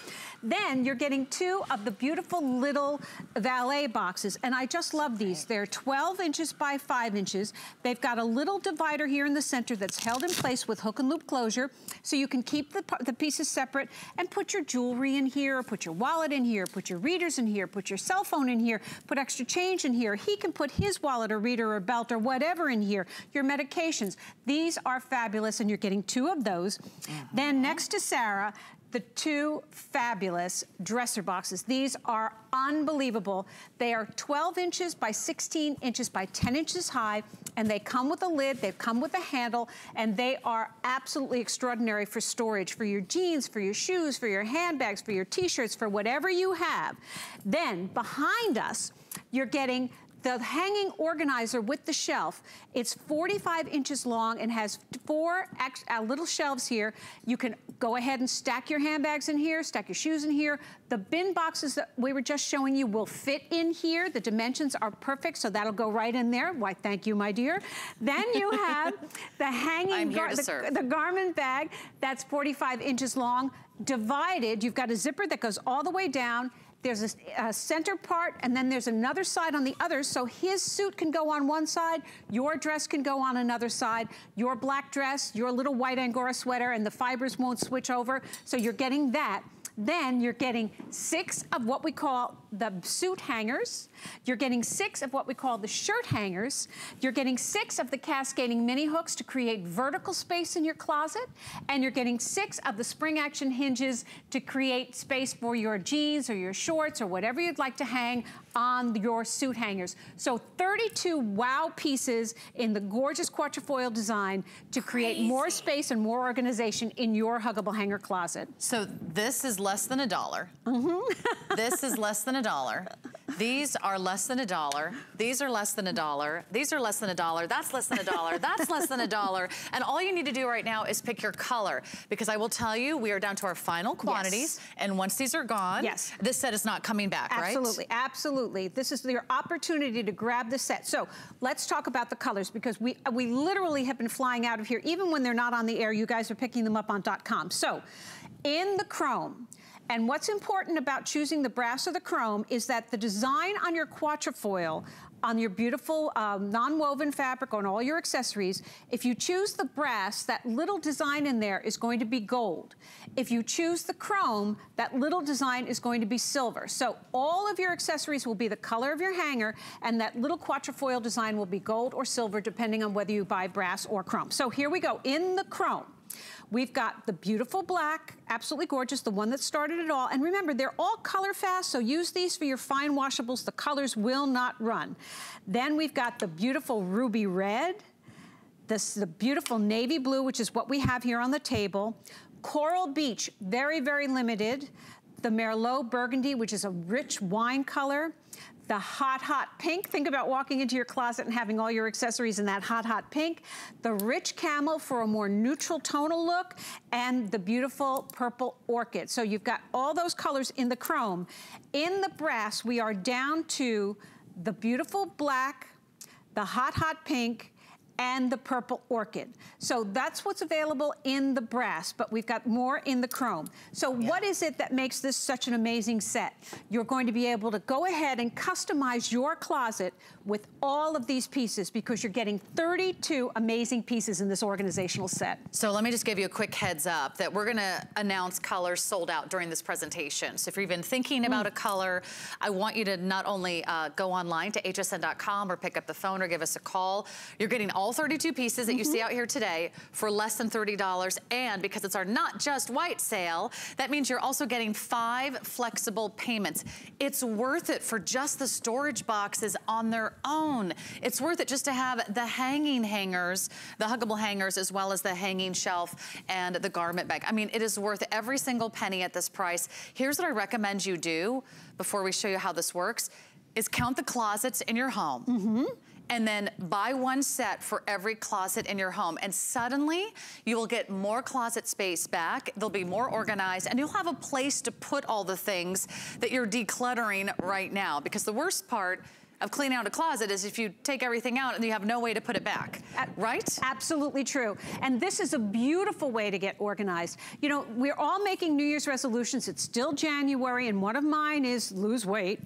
Then you're getting two of the beautiful little valet boxes, and I just love these. They're twelve inches by five inches. They've got a little divider here in the center that's held in place with hook and loop closure, so you can keep the, the pieces separate and put your jewelry in here, put your wallet in here, put your readers in here, put your cell phone in here, put extra change in here. He can put his wallet or reader or belt or whatever in here, your medications. These are fabulous, and you're getting two of those. Mm-hmm. Then next to Sarah, the two fabulous dresser boxes. These are unbelievable. They are twelve inches by sixteen inches by ten inches high, and they come with a lid, they come with a handle, and they are absolutely extraordinary for storage, for your jeans, for your shoes, for your handbags, for your t-shirts, for whatever you have. Then behind us, you're getting the hanging organizer with the shelf. It's forty-five inches long and has four uh, little shelves here. You can go ahead and stack your handbags in here, stack your shoes in here. The bin boxes that we were just showing you will fit in here. The dimensions are perfect, so that'll go right in there. Why, thank you, my dear. Then you have the hanging gar the, the Garmin bag that's forty-five inches long, divided. You've got a zipper that goes all the way down. There's a, a center part, and then there's another side on the other, so his suit can go on one side, your dress can go on another side, your black dress, your little white Angora sweater, and the fibers won't switch over, so you're getting that. Then you're getting six of what we call the suit hangers. You're getting six of what we call the shirt hangers. You're getting six of the cascading mini hooks to create vertical space in your closet. And you're getting six of the spring action hinges to create space for your jeans or your shorts or whatever you'd like to hang on your suit hangers. So thirty-two wow pieces in the gorgeous quatrefoil design to create Crazy. more space and more organization in your huggable hanger closet. So this is less than a dollar. Mm-hmm. This is less than a dollar. These are less than a dollar. These are less than a dollar. These are less than a dollar. That's less than a dollar. That's less than a dollar. And all you need to do right now is pick your color, because I will tell you, we are down to our final quantities. Yes. And once these are gone, yes, this set is not coming back, absolutely, right? Absolutely, absolutely. This is your opportunity to grab the set. So let's talk about the colors, because we, we literally have been flying out of here. Even when they're not on the air, you guys are picking them up on dot com. So in the chrome, and what's important about choosing the brass or the chrome is that the design on your quatrefoil, on your beautiful um, non-woven fabric, on all your accessories, if you choose the brass, that little design in there is going to be gold. If you choose the chrome, that little design is going to be silver. So all of your accessories will be the color of your hanger, and that little quatrefoil design will be gold or silver, depending on whether you buy brass or chrome. So here we go, in the chrome. We've got the beautiful black, absolutely gorgeous, the one that started it all. And remember, they're all color fast, so use these for your fine washables. The colors will not run. Then we've got the beautiful ruby red, this the beautiful navy blue, which is what we have here on the table. Coral Beach, very, very limited. The Merlot Burgundy, which is a rich wine color. The hot, hot pink. Think about walking into your closet and having all your accessories in that hot, hot pink. The rich camel for a more neutral tonal look, and the beautiful purple orchid. So you've got all those colors in the chrome. In the brass, we are down to the beautiful black, the hot, hot pink, and the purple orchid. So that's what's available in the brass, but we've got more in the chrome. So yeah. What is it that makes this such an amazing set? You're going to be able to go ahead and customize your closet with all of these pieces, because you're getting thirty-two amazing pieces in this organizational set. So let me just give you a quick heads up that we're gonna announce colors sold out during this presentation. So if you're even thinking about mm. a color, I want you to not only uh, go online to H S N dot com or pick up the phone or give us a call. You're getting all All thirty-two pieces that you mm-hmm. see out here today for less than thirty dollars, and because it's our not just white sale, that means you're also getting five flexible payments. It's worth it for just the storage boxes on their own. It's worth it just to have the hanging hangers, the huggable hangers, as well as the hanging shelf and the garment bag. I mean, it is worth every single penny at this price. Here's what I recommend you do before we show you how this works, is count the closets in your home. Mm-hmm. And then buy one set for every closet in your home. And suddenly, you will get more closet space back. They'll be more organized, and you'll have a place to put all the things that you're decluttering right now. Because the worst part of cleaning out a closet is if you take everything out and you have no way to put it back, right? Absolutely true. And this is a beautiful way to get organized. You know, we're all making New Year's resolutions. It's still January, and one of mine is lose weight,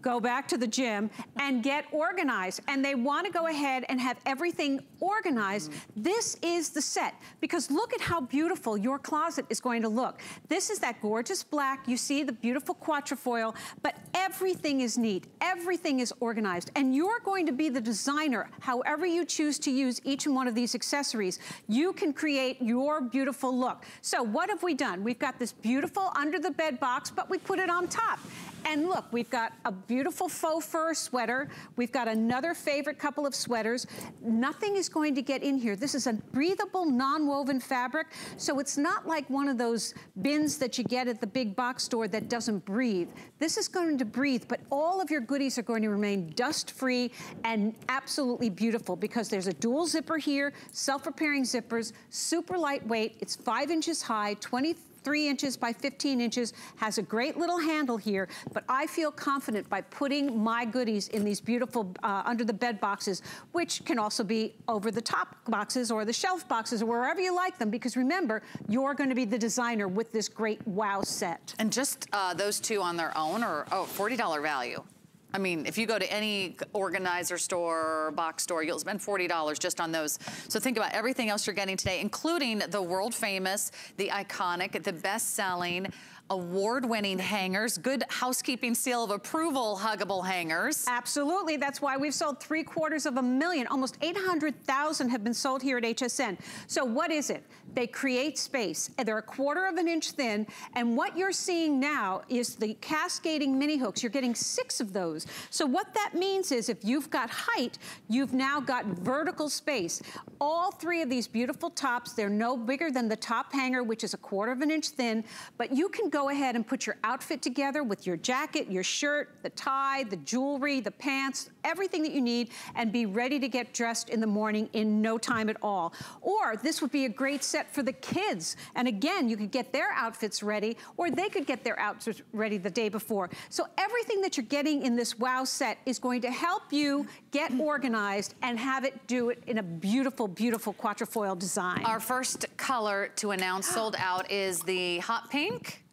go back to the gym, and get organized. And they want to go ahead and have everything organized. Mm-hmm. This is the set, because look at how beautiful your closet is going to look. This is that gorgeous black. You see the beautiful quatrefoil, but everything is neat. Everything is organized. Organized. And you're going to be the designer. However you choose to use each and one of these accessories, you can create your beautiful look. So what have we done? We've got this beautiful under the bed box, but we put it on top. And look, we've got a beautiful faux fur sweater. We've got another favorite couple of sweaters. Nothing is going to get in here. This is a breathable non-woven fabric. So it's not like one of those bins that you get at the big box store that doesn't breathe. This is going to breathe, but all of your goodies are going to remain dust-free and absolutely beautiful, because there's a dual zipper here, self-repairing zippers, super lightweight. It's five inches high, twenty-three inches by fifteen inches, has a great little handle here, but I feel confident by putting my goodies in these beautiful uh, under the bed boxes, which can also be over the top boxes or the shelf boxes or wherever you like them, because remember, you're going to be the designer with this great wow set. And just uh, those two on their own are oh, forty dollar value. I mean, if you go to any organizer store or box store, you'll spend forty dollars just on those. So think about everything else you're getting today, including the world famous, the iconic, the best-selling, award-winning hangers, Good Housekeeping seal of approval huggable hangers. Absolutely, that's why we've sold three quarters of a million, almost eight hundred thousand have been sold here at H S N. So what is it? They create space, and they're a quarter of an inch thin, and what you're seeing now is the cascading mini hooks. You're getting six of those. So what that means is if you've got height, you've now got vertical space. All three of these beautiful tops, they're no bigger than the top hanger, which is a quarter of an inch thin, but you can go go ahead and put your outfit together with your jacket, your shirt, the tie, the jewelry, the pants, everything that you need, and be ready to get dressed in the morning in no time at all. Or this would be a great set for the kids. And again, you could get their outfits ready, or they could get their outfits ready the day before. So everything that you're getting in this wow set is going to help you get organized and have it do it in a beautiful, beautiful quatrefoil design. Our first color to announce sold out is the hot pink.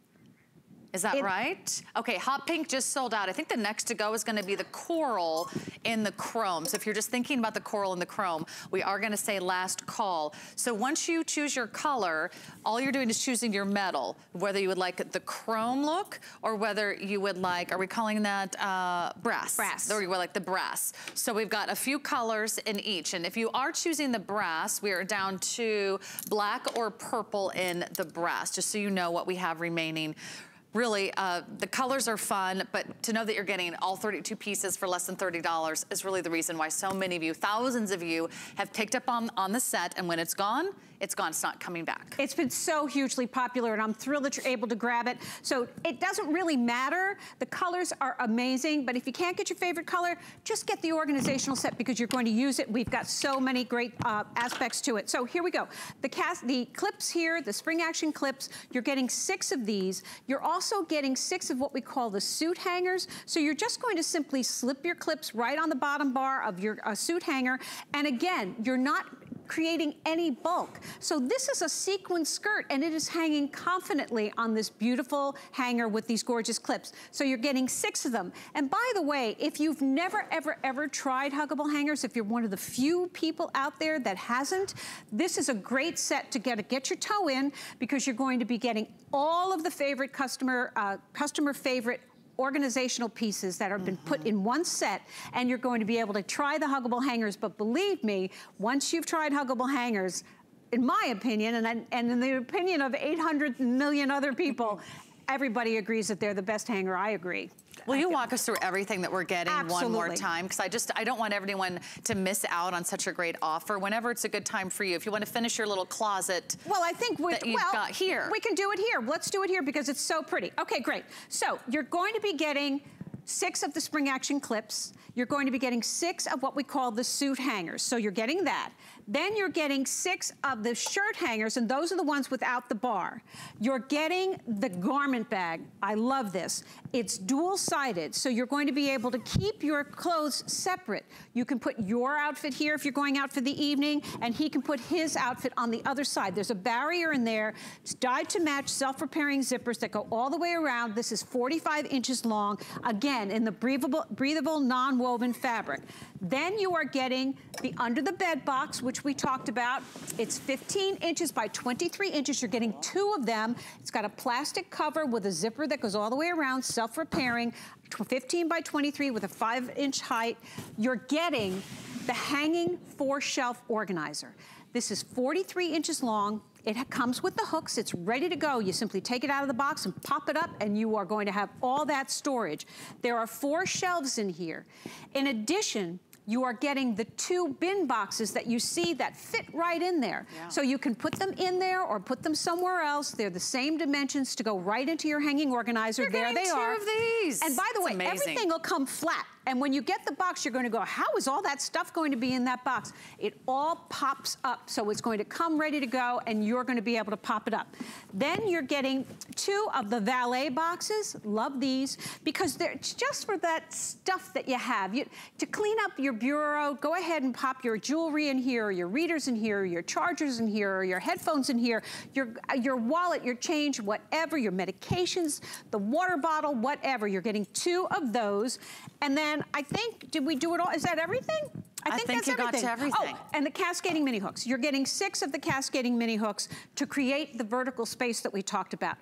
Is that it, right? Okay, hot pink just sold out. I think the next to go is gonna be the coral in the chrome. So if you're just thinking about the coral in the chrome, we are gonna say last call. So once you choose your color, all you're doing is choosing your metal, whether you would like the chrome look or whether you would like, are we calling that uh, brass? Brass. Or you would like the brass. So we've got a few colors in each. And if you are choosing the brass, we are down to black or purple in the brass, just so you know what we have remaining. Really, uh, the colors are fun, but to know that you're getting all thirty-two pieces for less than thirty dollars is really the reason why so many of you, thousands of you, have picked up on, on the set, and when it's gone, it's gone, it's not coming back. It's been so hugely popular, and I'm thrilled that you're able to grab it. So it doesn't really matter. The colors are amazing, but if you can't get your favorite color, just get the organizational set because you're going to use it. We've got so many great uh, aspects to it. So here we go. The, cast, the clips here, the spring action clips, you're getting six of these. You're also Also getting six of what we call the suit hangers. So you're just going to simply slip your clips right on the bottom bar of your uh, suit hanger. And again, you're not creating any bulk. So this is a sequin skirt and it is hanging confidently on this beautiful hanger with these gorgeous clips. So you're getting six of them. And by the way, if you've never, ever, ever tried huggable hangers, if you're one of the few people out there that hasn't, this is a great set to get, get your toe in because you're going to be getting all of the favorite customers Uh, customer favorite organizational pieces that have been mm-hmm. put in one set, and you're going to be able to try the huggable hangers. But believe me, once you've tried huggable hangers, in my opinion, and, I, and in the opinion of eight hundred million other people, everybody agrees that they're the best hanger. I agree. Will you walk us through everything that we're getting Absolutely. One more time? Because I just, I don't want everyone to miss out on such a great offer whenever it's a good time for you. If you want to finish your little closet well, I think we, that you've well, got here. We can do it here. Let's do it here because it's so pretty. Okay, great. So you're going to be getting six of the spring action clips. You're going to be getting six of what we call the suit hangers. So you're getting that. Then you're getting six of the shirt hangers, and those are the ones without the bar. You're getting the garment bag. I love this. It's dual-sided, so you're going to be able to keep your clothes separate. You can put your outfit here if you're going out for the evening, and he can put his outfit on the other side. There's a barrier in there. It's dyed to match self-repairing zippers that go all the way around. This is forty-five inches long. Again, in the breathable, breathable non-woven fabric. Then you are getting the under the bed box, which we talked about. It's fifteen inches by twenty-three inches. You're getting two of them. It's got a plastic cover with a zipper that goes all the way around, self-repairing, fifteen by twenty-three with a five inch height. You're getting the hanging four shelf organizer. This is forty-three inches long. It comes with the hooks, it's ready to go. You simply take it out of the box and pop it up and you are going to have all that storage. There are four shelves in here. In addition, you are getting the two bin boxes that you see that fit right in there. Yeah. So you can put them in there or put them somewhere else. They're the same dimensions to go right into your hanging organizer. You're there they two are. Of these. And by the it's way, amazing. Everything will come flat. And when you get the box, you're going to go, how is all that stuff going to be in that box? It all pops up. So it's going to come ready to go and you're going to be able to pop it up. Then you're getting two of the valet boxes. Love these because they're just for that stuff that you have. You, to clean up your bureau, go ahead and pop your jewelry in here, your readers in here, your chargers in here, your headphones in here, your, your wallet, your change, whatever, your medications, the water bottle, whatever. You're getting two of those. And then I think, did we do it all? Is that everything? I think, I think that's you everything. got to everything. Oh, and the cascading mini hooks. You're getting six of the cascading mini hooks to create the vertical space that we talked about.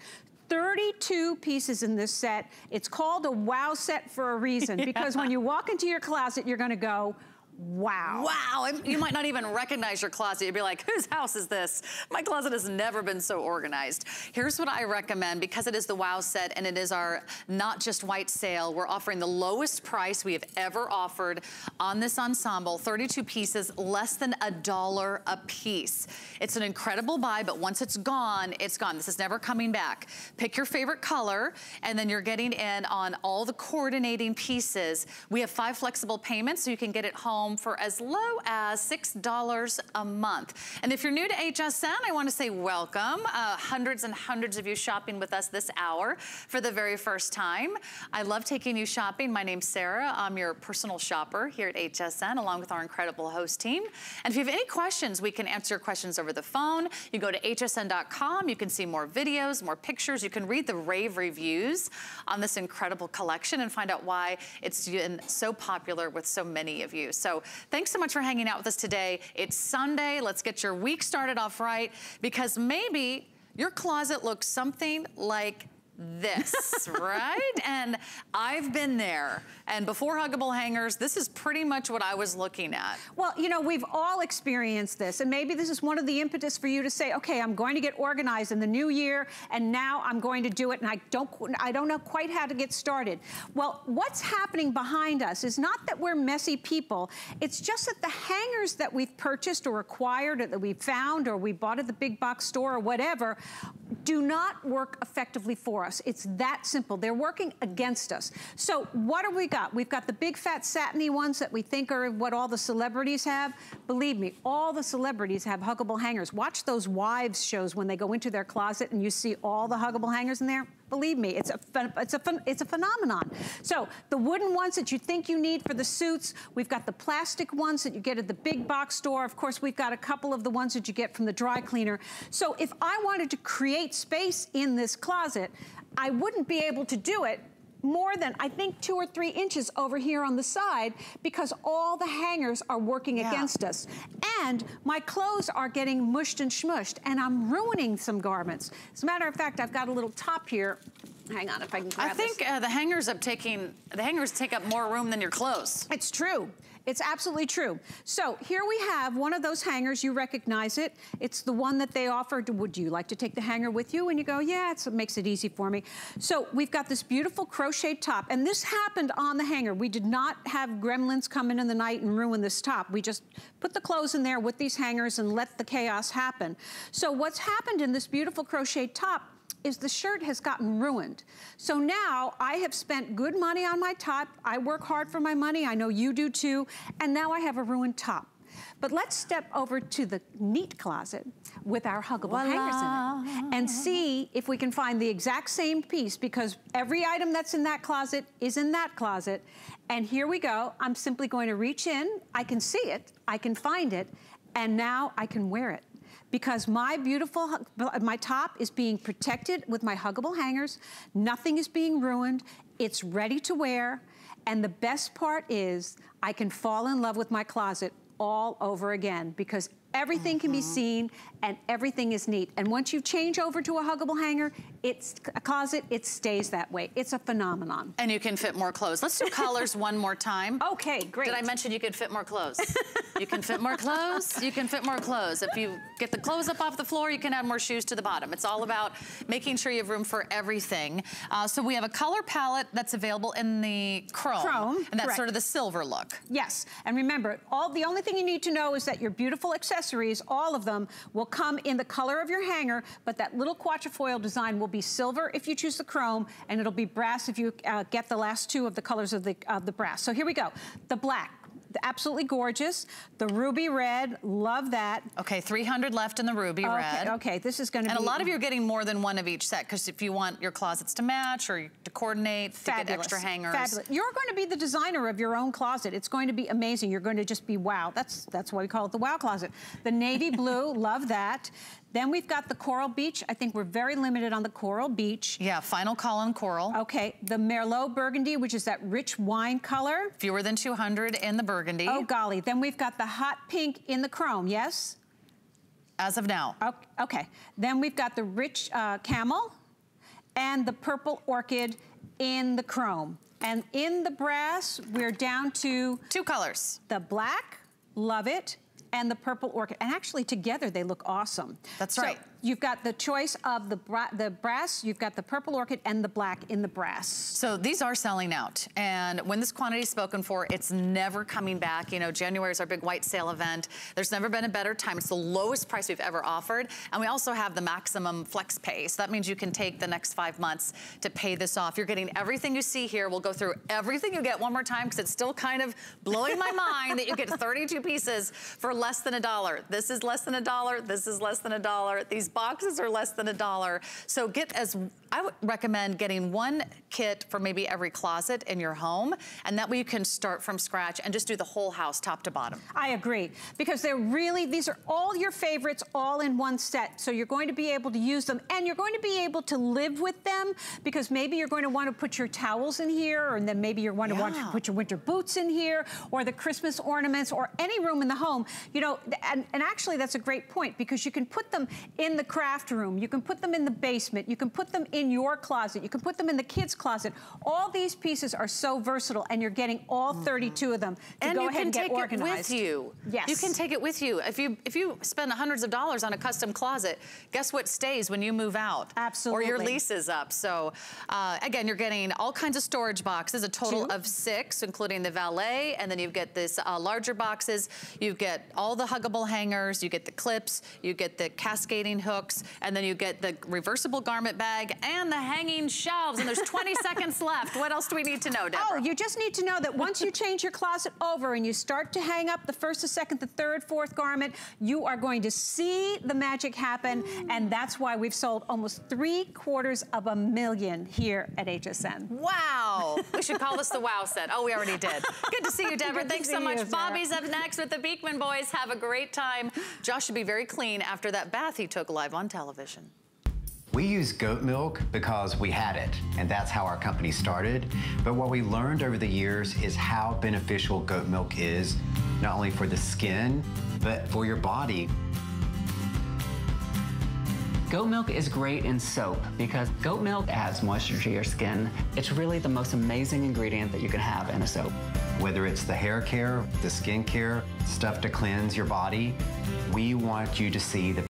thirty-two pieces in this set. It's called a wow set for a reason yeah. because when you walk into your closet, you're gonna go, Wow. Wow. You might not even recognize your closet. You'd be like, whose house is this? My closet has never been so organized. Here's what I recommend, because it is the Wow set and it is our not just white sale. We're offering the lowest price we have ever offered on this ensemble, thirty-two pieces, less than a dollar a piece. It's an incredible buy, but once it's gone, it's gone. This is never coming back. Pick your favorite color, and then you're getting in on all the coordinating pieces. We have five flexible payments, so you can get it home for as low as six dollars a month. And if you're new to H S N, I want to say welcome. Uh, hundreds and hundreds of you shopping with us this hour for the very first time. I love taking you shopping. My name's Sarah. I'm your personal shopper here at H S N, along with our incredible host team. And if you have any questions, we can answer your questions over the phone. You go to H S N dot com. You can see more videos, more pictures. You can read the rave reviews on this incredible collection and find out why it's been so popular with so many of you. So So thanks so much for hanging out with us today. It's Sunday. Let's get your week started off right, because maybe your closet looks something like this, right? And I've been there. And before huggable hangers, this is pretty much what I was looking at. Well, you know, we've all experienced this, and maybe this is one of the impetus for you to say, okay, I'm going to get organized in the new year, and now I'm going to do it, and I don't, I don't know quite how to get started. Well, what's happening behind us is not that we're messy people, it's just that the hangers that we've purchased or acquired or that we found or we bought at the big box store or whatever do not work effectively for us. It's that simple. They're working against us. So what have we got? We've got the big fat satiny ones that we think are what all the celebrities have. Believe me, all the celebrities have huggable hangers. Watch those wives shows when they go into their closet and you see all the huggable hangers in there. Believe me, it's a, it's, a, it's a phenomenon. So the wooden ones that you think you need for the suits, we've got the plastic ones that you get at the big box store. Of course, we've got a couple of the ones that you get from the dry cleaner. So if I wanted to create space in this closet, I wouldn't be able to do it more than, I think, two or three inches over here on the side, because all the hangers are working yeah. against us. And my clothes are getting mushed and shmushed, and I'm ruining some garments. As a matter of fact, I've got a little top here. Hang on, if I can grab I think this. Uh, the hangers up taking, the hangers take up more room than your clothes. It's true. It's absolutely true. So here we have one of those hangers. You recognize it. It's the one that they offered. Would you like to take the hanger with you? And you go, yeah, it's, it makes it easy for me. So we've got this beautiful crocheted top. And this happened on the hanger. We did not have gremlins come in in the night and ruin this top. We just put the clothes in there with these hangers and let the chaos happen. So what's happened in this beautiful crocheted top is the shirt has gotten ruined. So now I have spent good money on my top. I work hard for my money. I know you do too. And now I have a ruined top. But let's step over to the neat closet with our huggable Voila. hangers in it and see if we can find the exact same piece, because every item that's in that closet is in that closet. And here we go. I'm simply going to reach in. I can see it. I can find it. And now I can wear it, because my beautiful, my top is being protected with my huggable hangers. Nothing is being ruined. It's ready to wear. And the best part is I can fall in love with my closet all over again, because everything can be seen and everything is neat. And once you change over to a huggable hanger, it's a closet, it stays that way. It's a phenomenon. And you can fit more clothes. Let's do colors one more time. Okay, great. Did I mention you could fit more clothes? You can fit more clothes, you can fit more clothes. If you get the clothes up off the floor, you can add more shoes to the bottom. It's all about making sure you have room for everything. Uh, so we have a color palette that's available in the chrome. Chrome, And that's correct. sort of the silver look. Yes, and remember, all the only thing you need to know is that your beautiful accessories, all of them, will come in the color of your hanger, but that little quatrefoil design will be silver if you choose the chrome, and it'll be brass if you uh, get the last two of the colors of the, of the brass. So here we go. The black, absolutely gorgeous. The ruby red, love that. Okay, three hundred left in the ruby okay, red. Okay, this is going to be... And a lot of you are getting more than one of each set, because if you want your closets to match or to coordinate, fabulous, to get extra hangers. Fabulous. You're going to be the designer of your own closet. It's going to be amazing. You're going to just be wow. That's, that's why we call it the wow closet. The navy blue, love that. Then we've got the coral beach. I think we're very limited on the coral beach. Yeah, final column coral. Okay, the Merlot burgundy, which is that rich wine color. Fewer than two hundred in the burgundy. Oh, golly. Then we've got the hot pink in the chrome, yes? As of now. Okay. Then we've got the rich uh, camel and the purple orchid in the chrome. And in the brass, we're down to two colors. The black, love it, and the purple orchid. And actually together they look awesome. That's so right. You've got the choice of the, bra the brass, you've got the purple orchid and the black in the brass. So these are selling out. And when this quantity is spoken for, it's never coming back. You know, January is our big white sale event. There's never been a better time. It's the lowest price we've ever offered. And we also have the maximum flex pay. So that means you can take the next five months to pay this off. You're getting everything you see here. We'll go through everything you get one more time because it's still kind of blowing my mind that you get thirty-two pieces for less than a dollar. This is less than a dollar. This is less than a dollar. These boxes are less than a dollar. So get as, I would recommend getting one kit for maybe every closet in your home. And that way you can start from scratch and just do the whole house top to bottom. I agree. Because they're really, these are all your favorites all in one set. So you're going to be able to use them and you're going to be able to live with them because maybe you're going to want to put your towels in here, and then maybe you're going to yeah. want to put your winter boots in here, or the Christmas ornaments, or any room in the home. You know, and, and actually that's a great point because you can put them in the craft room, you can put them in the basement, you can put them in your closet, you can put them in the kids' closet. All these pieces are so versatile, and you're getting all thirty-two of them to and go ahead and get organized. And you can take it with you. Yes. You can take it with you. If you if you spend hundreds of dollars on a custom closet, guess what stays when you move out? Absolutely. Or your lease is up. So uh, again, you're getting all kinds of storage boxes, a total Two. of six, including the valet, and then you get this uh, larger boxes. You get all the huggable hangers, you get the clips, you get the cascading hooks, and then you get the reversible garment bag and the hanging shelves, and there's twenty seconds left. What else do we need to know, Deborah? Oh, you just need to know that once you change your closet over and you start to hang up the first, the second, the third, fourth garment, you are going to see the magic happen, and that's why we've sold almost three quarters of a million here at H S N. Wow. We should call this the wow set. Oh, we already did. Good to see you, Deborah. Thanks so much. You, Bobby's up next with the Beekman Boys. Have a great time. Josh should be very clean after that bath he took live on television. We use goat milk because we had it, and that's how our company started. But what we learned over the years is how beneficial goat milk is, not only for the skin, but for your body. Goat milk is great in soap because goat milk adds moisture to your skin. It's really the most amazing ingredient that you can have in a soap. Whether it's the hair care, the skin care, stuff to cleanse your body, we want you to see the